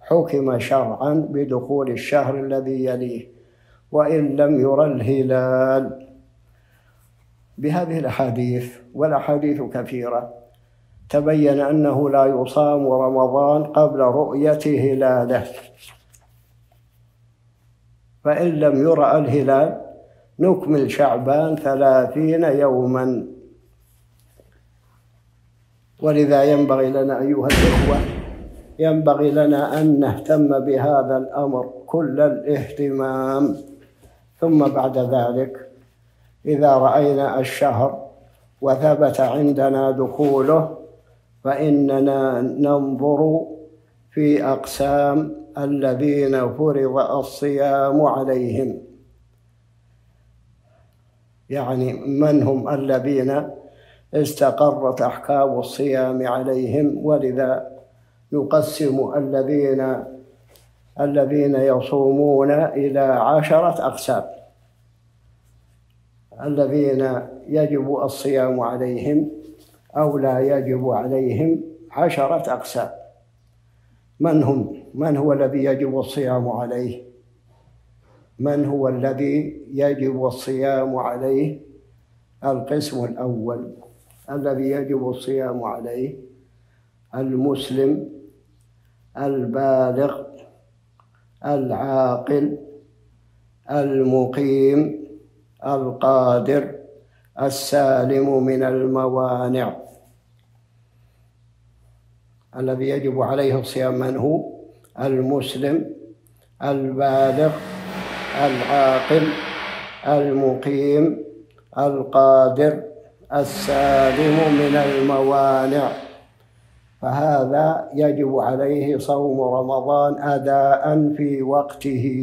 حكم شرعاً بدخول الشهر الذي يليه وإن لم يرى الهلال. بهذه الأحاديث والأحاديث كثيرة تبين أنه لا يصام رمضان قبل رؤية هلاله، فإن لم يرى الهلال نكمل شعبان ثلاثين يوماً. ولذا ينبغي لنا أيها الإخوة ينبغي لنا أن نهتم بهذا الأمر كل الاهتمام. ثم بعد ذلك إذا رأينا الشهر وثبت عندنا دخوله فإننا ننظر في أقسام الذين فرض الصيام عليهم، يعني من هم الذين استقرت أحكام الصيام عليهم. ولذا نقسم الذين الذين يصومون إلى عشرة أقسام: الذين يجب الصيام عليهم أو لا يجب عليهم عشرة أقسام. من هم؟ من هو الذي يجب الصيام عليه؟ من هو الذي يجب الصيام عليه؟ القسم الأول الذي يجب الصيام عليه: المسلم البالغ العاقل المقيم القادر السالم من الموانع. الذي يجب عليه الصيام من هو؟ المسلم البالغ العاقل المقيم القادر السالم من الموانع، فهذا يجب عليه صوم رمضان أداء في وقته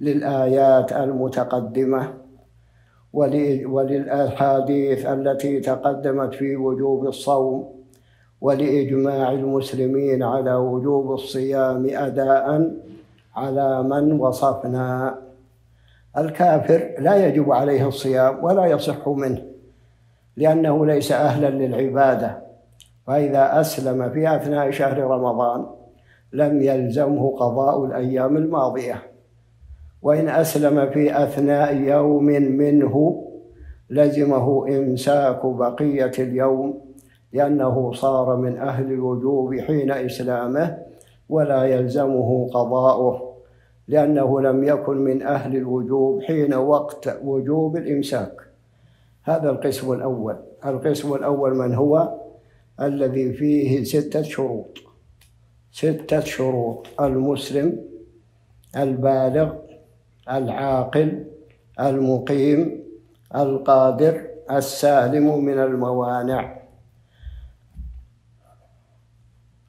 للآيات المتقدمة وللأحاديث التي تقدمت في وجوب الصوم، ولإجماع المسلمين على وجوب الصيام أداء على من وصفنا. الكافر لا يجب عليه الصيام ولا يصح منه، لأنه ليس أهلا للعبادة، فإذا أسلم في أثناء شهر رمضان لم يلزمه قضاء الأيام الماضية، وإن أسلم في أثناء يوم منه لزمه إمساك بقية اليوم، لأنه صار من أهل الوجوب حين إسلامه ولا يلزمه قضاؤه، لأنه لم يكن من أهل الوجوب حين وقت وجوب الإمساك. هذا القسم الأول. القسم الأول من هو؟ الذي فيه ستة شروط. ستة شروط: المسلم البالغ العاقل المقيم القادر السالم من الموانع.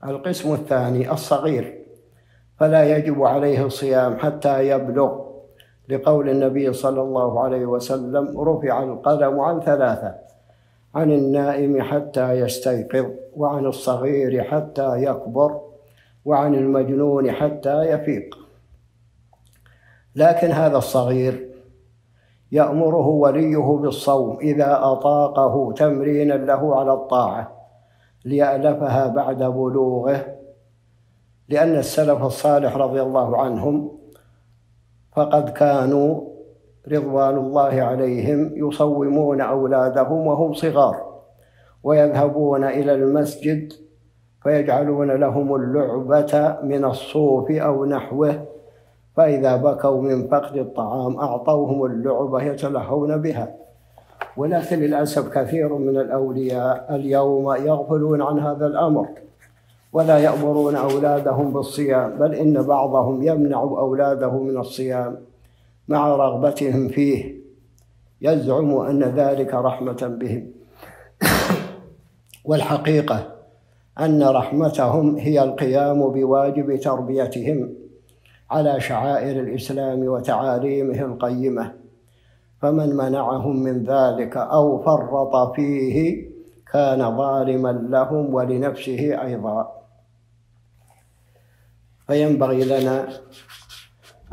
القسم الثاني: الصغير، فلا يجب عليه الصيام حتى يبلغ، لقول النبي صلى الله عليه وسلم: رفع القلم عن ثلاثة، عن النائم حتى يستيقظ، وعن الصغير حتى يكبر، وعن المجنون حتى يفيق. لكن هذا الصغير يأمره وليه بالصوم إذا أطاقه تمرينا له على الطاعة ليألفها بعد بلوغه، لأن السلف الصالح رضي الله عنهم فقد كانوا رضوان الله عليهم يصومون أولادهم وهم صغار، ويذهبون إلى المسجد فيجعلون لهم اللعبة من الصوف أو نحوه، فإذا بكوا من فقد الطعام أعطوهم اللعبة يتلهون بها. ولكن للأسف كثير من الأولياء اليوم يغفلون عن هذا الأمر ولا يأمرون أولادهم بالصيام، بل إن بعضهم يمنع أولاده من الصيام مع رغبتهم فيه، يزعم أن ذلك رحمة بهم، والحقيقة أن رحمتهم هي القيام بواجب تربيتهم على شعائر الإسلام وتعاليمه القيمة، فمن منعهم من ذلك أو فرط فيه كان ظالما لهم ولنفسه أيضا. فينبغي لنا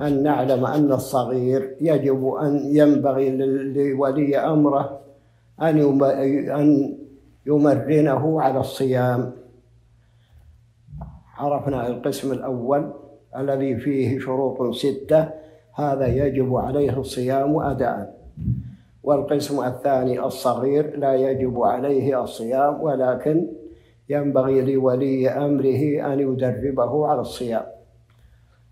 أن نعلم أن الصغير يجب أن ينبغي لولي أمره أن يمرنه على الصيام. عرفنا القسم الأول الذي فيه شروط ستة، هذا يجب عليه الصيام أداءً. والقسم الثاني: الصغير، لا يجب عليه الصيام ولكن ينبغي لولي أمره أن يدربه على الصيام.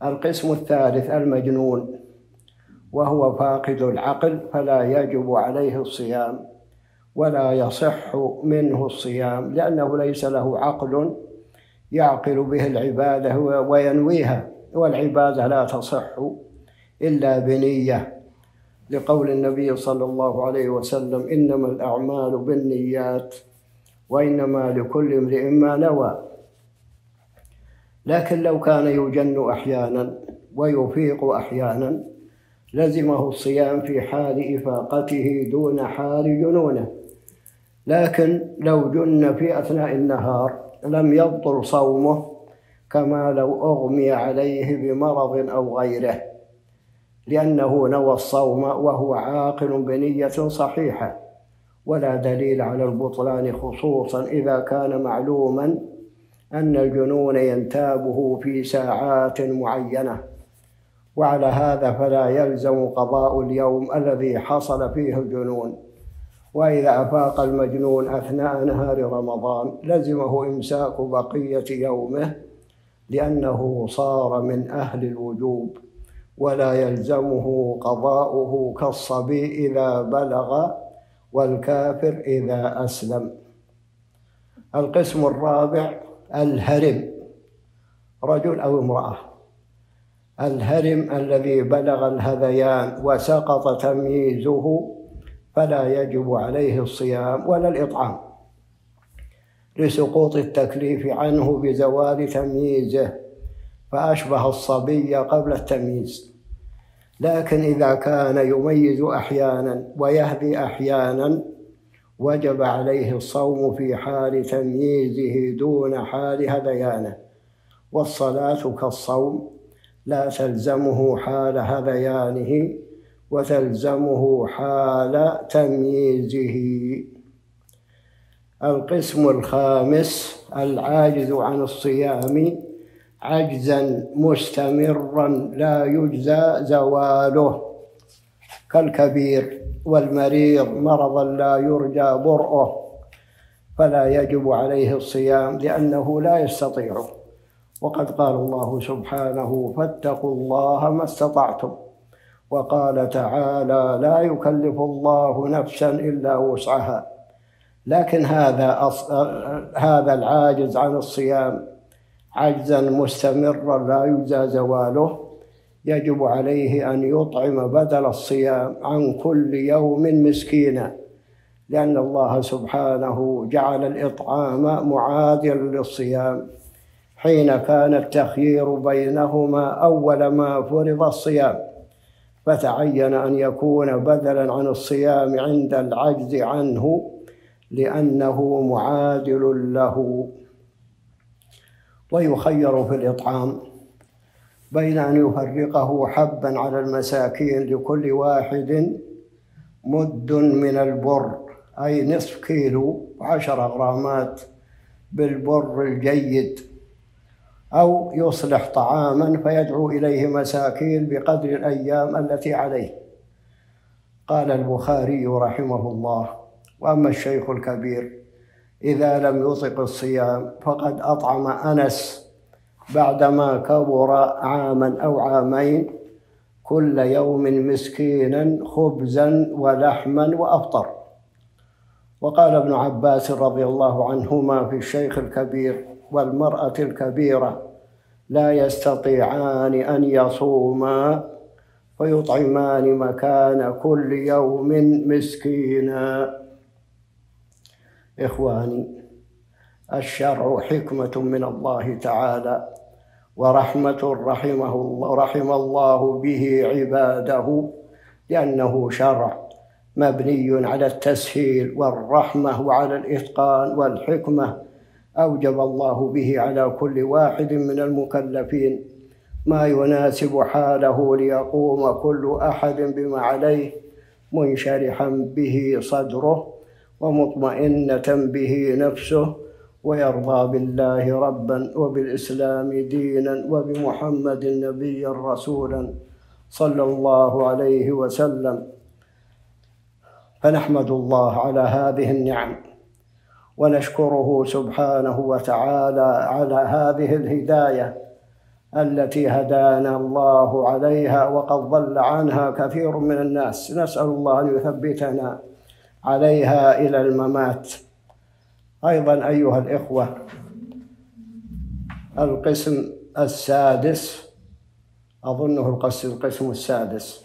القسم الثالث: المجنون، وهو فاقد العقل، فلا يجب عليه الصيام ولا يصح منه الصيام، لأنه ليس له عقل يعقل به العبادة وينويها، والعبادة لا تصح إلا بنية، لقول النبي صلى الله عليه وسلم: إنما الأعمال بالنيات وإنما لكل امرئ ما نوى. لكن لو كان يجن أحيانا ويفيق أحيانا لزمه الصيام في حال إفاقته دون حال جنونه، لكن لو جن في أثناء النهار لم يبطل صومه كما لو أغمي عليه بمرض أو غيره، لأنه نوى الصوم وهو عاقل بنية صحيحة، ولا دليل على البطلان خصوصا إذا كان معلوما أن الجنون ينتابه في ساعات معينة. وعلى هذا فلا يلزم قضاء اليوم الذي حصل فيه الجنون. وإذا أفاق المجنون أثناء نهار رمضان لزمه إمساك بقية يومه، لأنه صار من أهل الوجوب، ولا يلزمه قضاؤه كالصبي إذا بلغ والكافر إذا أسلم. القسم الرابع: الهرم، رجل أو امرأة. الهرم الذي بلغ الهذيان وسقط تمييزه فلا يجب عليه الصيام ولا الإطعام لسقوط التكليف عنه بزوال تمييزه، فأشبه الصبي قبل التمييز. لكن إذا كان يميز أحيانا ويهدي أحيانا وجب عليه الصوم في حال تمييزه دون حال هذيانه، والصلاة كالصوم لا تلزمه حال هذيانه وتلزمه حال تمييزه. القسم الخامس: العاجز عن الصيام عجزا مستمرا لا يجزى زواله، كالكبير والمريض مرضا لا يرجى برؤه، فلا يجب عليه الصيام لأنه لا يستطيعه. وقد قال الله سبحانه: فاتقوا الله ما استطعتم، وقال تعالى: لا يكلف الله نفسا إلا وسعها. لكن هذا هذا العاجز عن الصيام عجزا مستمرا لا يجزى زواله يجب عليه أن يطعم بدل الصيام عن كل يوم مسكينا، لأن الله سبحانه جعل الإطعام معادلا للصيام حين كان التخيير بينهما أول ما فرض الصيام، فتعين أن يكون بدلا عن الصيام عند العجز عنه لأنه معادل له. ويخير في الإطعام بين أن يفرقه حبا على المساكين لكل واحد مد من البر، أي نصف كيلو عشر غرامات بالبر الجيد، أو يصلح طعاما فيدعو إليه مساكين بقدر الأيام التي عليه. قال البخاري رحمه الله: وأما الشيخ الكبير إذا لم يطق الصيام فقد أطعم أنس بعدما كبر عاما أو عامين كل يوم مسكينا خبزا ولحما وأفطر. وقال ابن عباس رضي الله عنهما في الشيخ الكبير والمرأة الكبيرة: لا يستطيعان أن يصوما فيطعمان مكان كل يوم مسكينا. إخواني، الشرع حكمة من الله تعالى ورحمة رحمه الله رحم الله به عباده، لأنه شرع مبني على التسهيل والرحمة وعلى الإتقان والحكمة. أوجب الله به على كل واحد من المكلفين ما يناسب حاله ليقوم كل أحد بما عليه منشرحا به صدره ومطمئنة به نفسه، ويرضى بالله ربا وبالإسلام دينا وبمحمد نبيا رسولا صلى الله عليه وسلم. فنحمد الله على هذه النعم، ونشكره سبحانه وتعالى على هذه الهداية التي هدانا الله عليها وقد ضل عنها كثير من الناس. نسأل الله أن يثبتنا عليها إلى الممات. أيضا أيها الإخوة، القسم السادس، أظنه القسم السادس: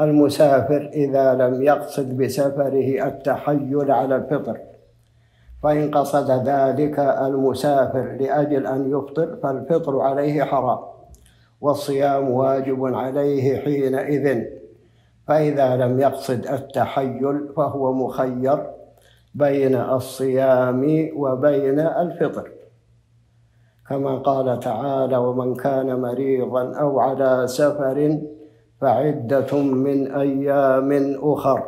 المسافر إذا لم يقصد بسفره التحيل على الفطر فإن قصد ذلك المسافر لأجل أن يفطر فالفطر عليه حرام، والصيام واجب عليه حينئذ. فإذا لم يقصد التحيل فهو مخير بين الصيام وبين الفطر، كما قال تعالى: ومن كان مريضا أو على سفر فعدة من أيام أخر.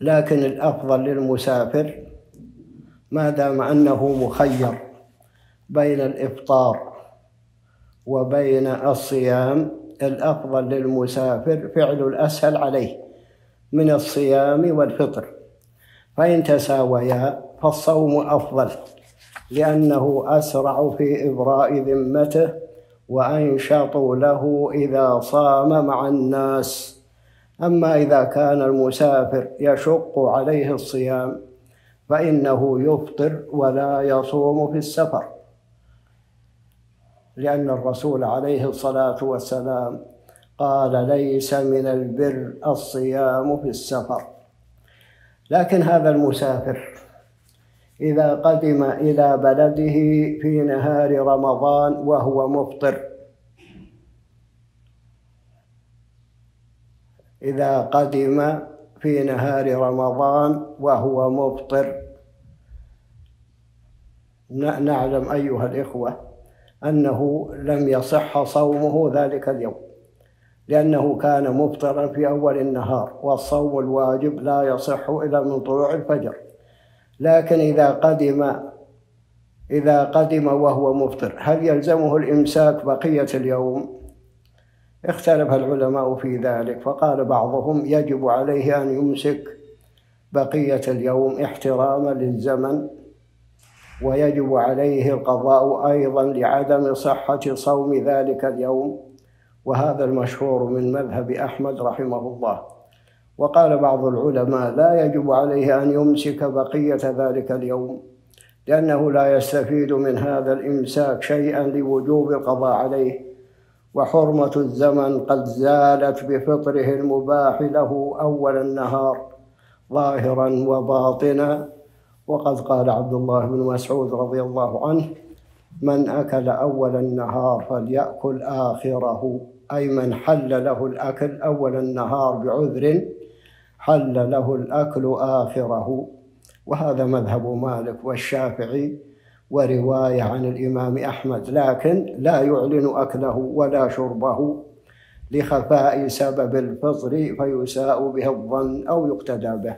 لكن الأفضل للمسافر ما دام أنه مخير بين الإفطار وبين الصيام، الأفضل للمسافر فعل الأسهل عليه من الصيام والفطر، فإن تساويا فالصوم أفضل لأنه أسرع في إبراء ذمته وأنشط له إذا صام مع الناس. أما إذا كان المسافر يشق عليه الصيام فإنه يفطر ولا يصوم في السفر، لأن الرسول عليه الصلاة والسلام قال: ليس من البر الصيام في السفر. لكن هذا المسافر إذا قدم إلى بلده في نهار رمضان وهو مفطر، إذا قدم في نهار رمضان وهو مفطر نعلم أيها الإخوة أنه لم يصح صومه ذلك اليوم، لأنه كان مفطرا في أول النهار، والصوم الواجب لا يصح إلا من طلوع الفجر. لكن إذا قدم إذا قدم وهو مفطر هل يلزمه الإمساك بقية اليوم؟ اختلف العلماء في ذلك، فقال بعضهم: يجب عليه أن يمسك بقية اليوم احتراما للزمن، ويجب عليه القضاء أيضا لعدم صحة صوم ذلك اليوم، وهذا المشهور من مذهب أحمد رحمه الله. وقال بعض العلماء: لا يجب عليه أن يمسك بقية ذلك اليوم، لأنه لا يستفيد من هذا الإمساك شيئا لوجوب القضاء عليه، وحرمة الزمن قد زالت بفطره المباح له أول النهار ظاهرا وباطنا. وقد قال عبد الله بن مسعود رضي الله عنه: من أكل أول النهار فليأكل آخره، أي من حل له الأكل أول النهار بعذر حل له الأكل آخره. وهذا مذهب مالك والشافعي، ورواية عن الإمام أحمد، لكن لا يعلن أكله ولا شربه لخفاء سبب الفطر فيساء به الظن أو يقتدى به.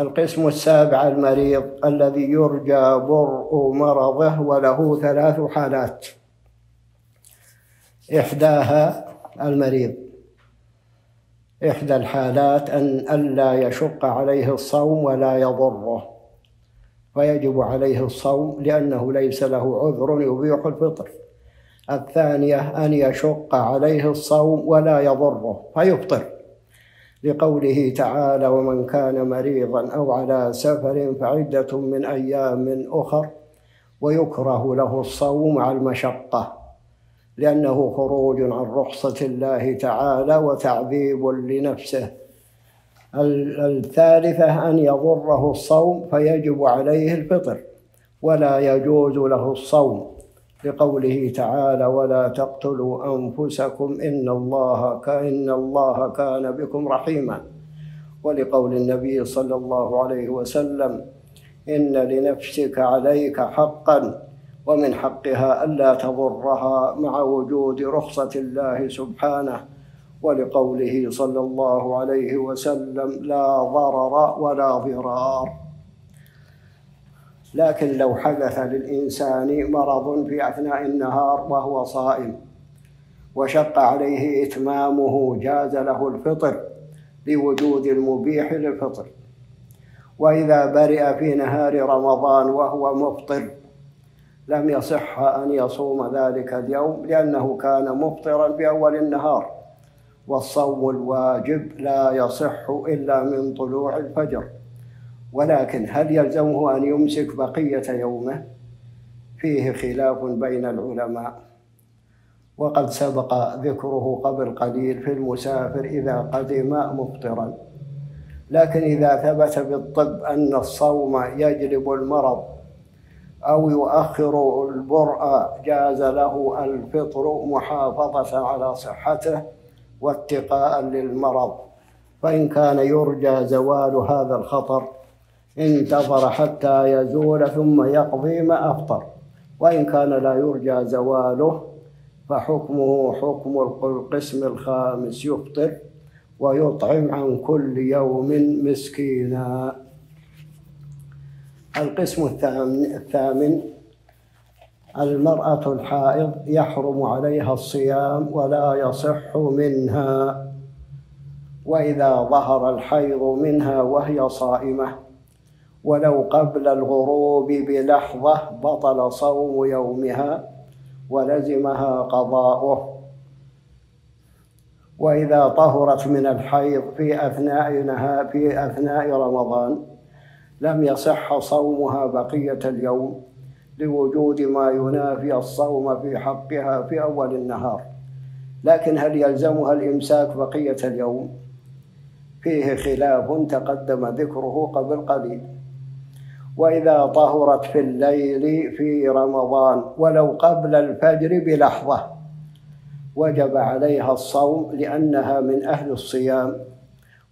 القسم السابع: المريض الذي يرجى برء مرضه، وله ثلاث حالات. إحداها المريض، إحدى الحالات أن ألا يشق عليه الصوم ولا يضره، فيجب عليه الصوم لأنه ليس له عذر يبيح الفطر. الثانية: أن يشق عليه الصوم ولا يضره فيفطر، لقوله تعالى: ومن كان مريضا أو على سفر فعدة من أيام أخر. ويكره له الصوم مع المشقة، لأنه خروج عن رخصة الله تعالى وتعذيب لنفسه. الثالثة: أن يضره الصوم فيجب عليه الفطر، ولا يجوز له الصوم، لقوله تعالى: ولا تقتلوا أنفسكم إن الله كإن الله كان بكم رحيما، ولقول النبي صلى الله عليه وسلم: إن لنفسك عليك حقا ومن حقها ألا تضرها، مع وجود رخصة الله سبحانه، ولقوله صلى الله عليه وسلم: لا ضرر ولا ضرار. لكن لو حدث للإنسان مرض في أثناء النهار وهو صائم وشق عليه إتمامه جاز له الفطر لوجود المبيح للفطر. وإذا برئ في نهار رمضان وهو مفطر لم يصح أن يصوم ذلك اليوم، لأنه كان مفطرا في أول النهار، والصوم الواجب لا يصح إلا من طلوع الفجر. ولكن هل يلزمه أن يمسك بقية يومه؟ فيه خلاف بين العلماء، وقد سبق ذكره قبل قليل في المسافر إذا قدم مفطرا. لكن إذا ثبت بالطب أن الصوم يجلب المرض أو يؤخر البرء جاز له الفطر محافظة على صحته واتقاء للمرض، فإن كان يرجى زوال هذا الخطر انتظر حتى يزول ثم يقضي ما أفطر، وإن كان لا يرجى زواله فحكمه حكم القسم الخامس يفطر ويطعم عن كل يوم مسكينا. القسم الثامن: المرأة الحائض يحرم عليها الصيام ولا يصح منها، وإذا ظهر الحيض منها وهي صائمة ولو قبل الغروب بلحظة بطل صوم يومها ولزمها قضاؤه، وإذا طهرت من الحيض في أثناء نهار في أثناء رمضان لم يصح صومها بقية اليوم لوجود ما ينافي الصوم في حقها في أول النهار، لكن هل يلزمها الإمساك بقية اليوم؟ فيه خلاف تقدم ذكره قبل قليل. وإذا طهرت في الليل في رمضان ولو قبل الفجر بلحظة وجب عليها الصوم لأنها من أهل الصيام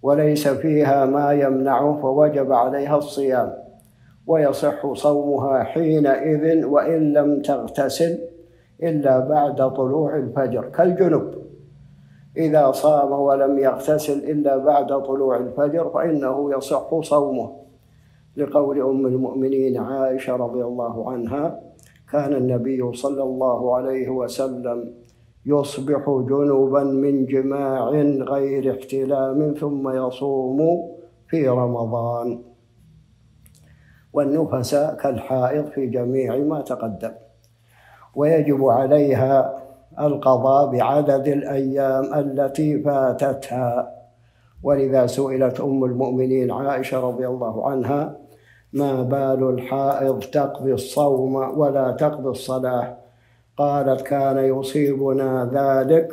وليس فيها ما يمنعه فوجب عليها الصيام، ويصح صومها حينئذ وإن لم تغتسل إلا بعد طلوع الفجر كالجنب، إذا صام ولم يغتسل إلا بعد طلوع الفجر فإنه يصح صومه، لقول أم المؤمنين عائشة رضي الله عنها: كان النبي صلى الله عليه وسلم يصبح جنبا من جماع غير احتلام ثم يصوم في رمضان. والنفساء كالحائض في جميع ما تقدم، ويجب عليها القضاء بعدد الأيام التي فاتتها، ولذا سئلت أم المؤمنين عائشة رضي الله عنها: ما بال الحائض تقضي الصوم ولا تقضي الصلاة؟ قالت: كان يصيبنا ذلك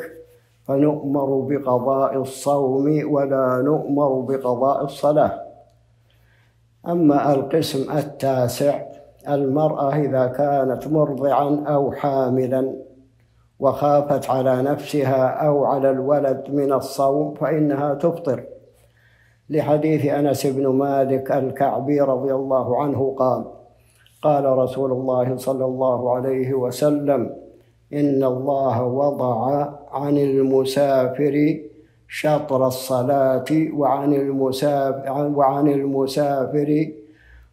فنؤمر بقضاء الصوم ولا نؤمر بقضاء الصلاة. أما القسم التاسع: المرأة إذا كانت مرضعا أو حاملا وخافت على نفسها أو على الولد من الصوم فإنها تفطر، لحديث أنس بن مالك الكعبي رضي الله عنه قال: قال رسول الله صلى الله عليه وسلم: إن الله وضع عن المسافر شطر الصلاة وعن المسافر وعن المسافر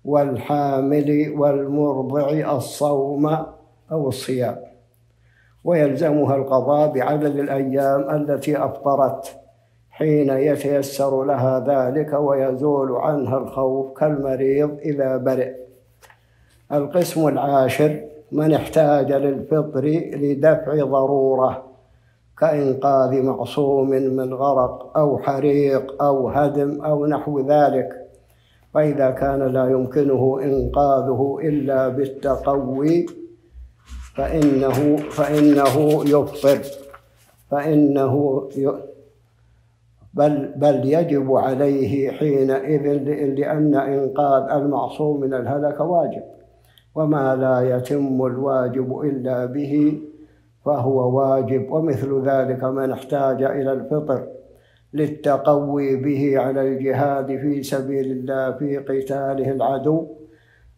والحامل والمرضع الصوم أو الصيام. ويلزمها القضاء بعدد الأيام التي أفطرت حين يتيسر لها ذلك ويزول عنها الخوف كالمريض إذا برئ. القسم العاشر: من احتاج للفطر لدفع ضرورة كإنقاذ معصوم من غرق أو حريق أو هدم أو نحو ذلك، فإذا كان لا يمكنه إنقاذه إلا بالتقوي فإنه فإنه يفطر، فإنه بل بل يجب عليه حينئذ، لأن إنقاذ المعصوم من الهلك واجب، وما لا يتم الواجب إلا به فهو واجب، ومثل ذلك من احتاج إلى الفطر للتقوي به على الجهاد في سبيل الله في قتاله العدو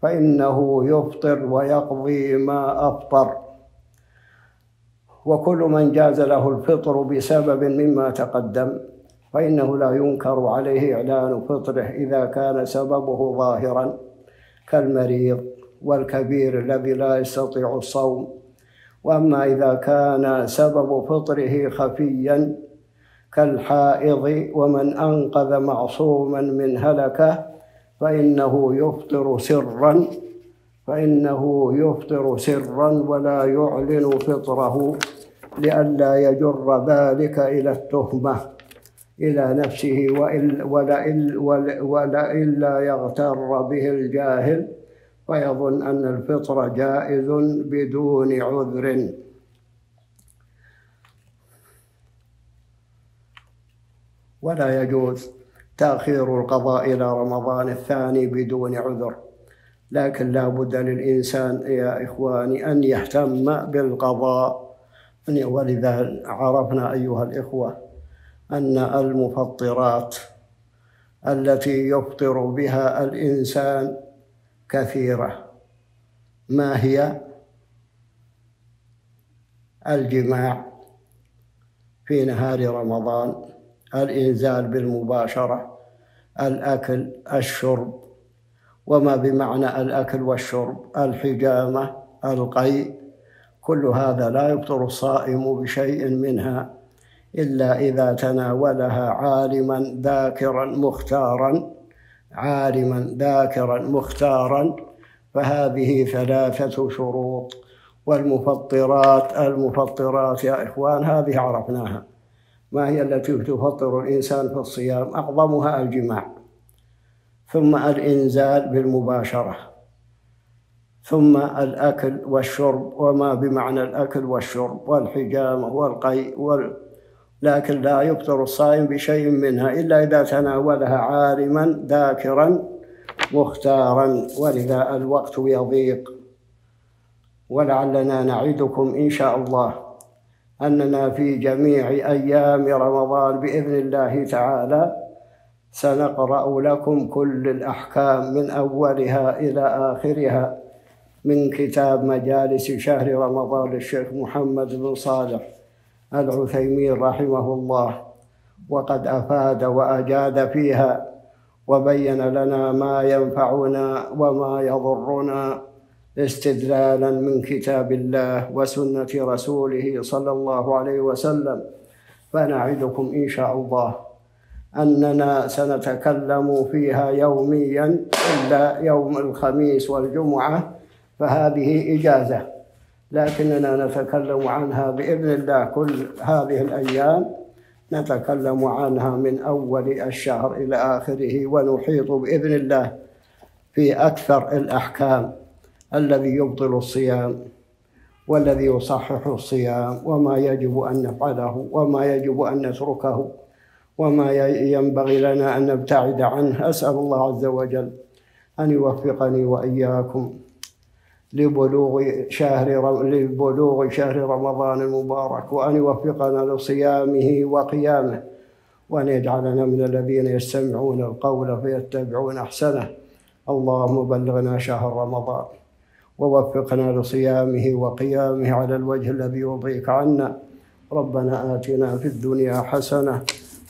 فإنه يفطر ويقضي ما أفطر. وكل من جاز له الفطر بسبب مما تقدم فإنه لا ينكر عليه إعلان فطره إذا كان سببه ظاهرا كالمريض والكبير الذي لا يستطيع الصوم، وأما إذا كان سبب فطره خفيا كالحائض ومن أنقذ معصوما من هلكه فإنه يفطر سرا فإنه يفطر سرا ولا يعلن فطره لئلا يجر ذلك إلى التهمة إلى نفسه ولئلا يغتر به الجاهل فيظن أن الفطر جائز بدون عذر. ولا يجوز تأخير القضاء إلى رمضان الثاني بدون عذر، لكن لا بد للإنسان يا إخواني أن يهتم بالقضاء. ولذا عرفنا أيها الإخوة أن المفطرات التي يفطر بها الإنسان كثيرة. ما هي؟ الجماع في نهار رمضان، الإنزال بالمباشرة، الأكل، الشرب، وما بمعنى الأكل والشرب، الحجامة، القيء، كل هذا لا يفطر الصائم بشيء منها إلا إذا تناولها عالما ذاكرا مختارا، عالما ذاكرا مختارا. فهذه ثلاثة شروط. والمفطرات المفطرات يا إخوان هذه عرفناها. ما هي التي تفطر الإنسان في الصيام؟ أعظمها الجماع، ثم الإنزال بالمباشرة، ثم الأكل والشرب، وما بمعنى الأكل والشرب، والحجامة والقيء وال... لكن لا يفطر الصائم بشيء منها إلا إذا تناولها عالما ذاكرا مختارا. ولذا الوقت يضيق، ولعلنا نعدكم إن شاء الله أننا في جميع أيام رمضان بإذن الله تعالى سنقرأ لكم كل الأحكام من أولها إلى آخرها من كتاب مجالس شهر رمضان للشيخ محمد بن صالح العثيمين رحمه الله، وقد أفاد وأجاد فيها وبين لنا ما ينفعنا وما يضرنا استدلالا من كتاب الله وسنة رسوله صلى الله عليه وسلم. فنعدكم إن شاء الله أننا سنتكلم فيها يوميا إلا يوم الخميس والجمعة، فهذه إجازة، لكننا نتكلم عنها بإذن الله كل هذه الأيام، نتكلم عنها من أول الشهر إلى آخره، ونحيط بإذن الله في أكثر الأحكام الذي يبطل الصيام والذي يصحح الصيام، وما يجب أن نفعله وما يجب أن نتركه وما ينبغي لنا أن نبتعد عنه. أسأل الله عز وجل أن يوفقني وإياكم لبلوغ شهر لبلوغ شهر رمضان المبارك، وأن يوفقنا لصيامه وقيامه، وأن يجعلنا من الذين يستمعون القول فيتبعون أحسنه. اللهم بلغنا شهر رمضان ووفقنا لصيامه وقيامه على الوجه الذي يرضيك عنا. ربنا آتنا في الدنيا حسنة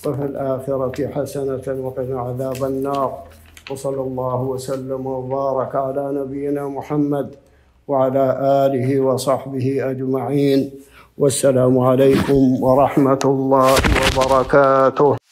وفي الآخرة حسنة وقنا عذاب النار. وصلى الله وسلم وبارك على نبينا محمد وعلى آله وصحبه أجمعين، والسلام عليكم ورحمة الله وبركاته.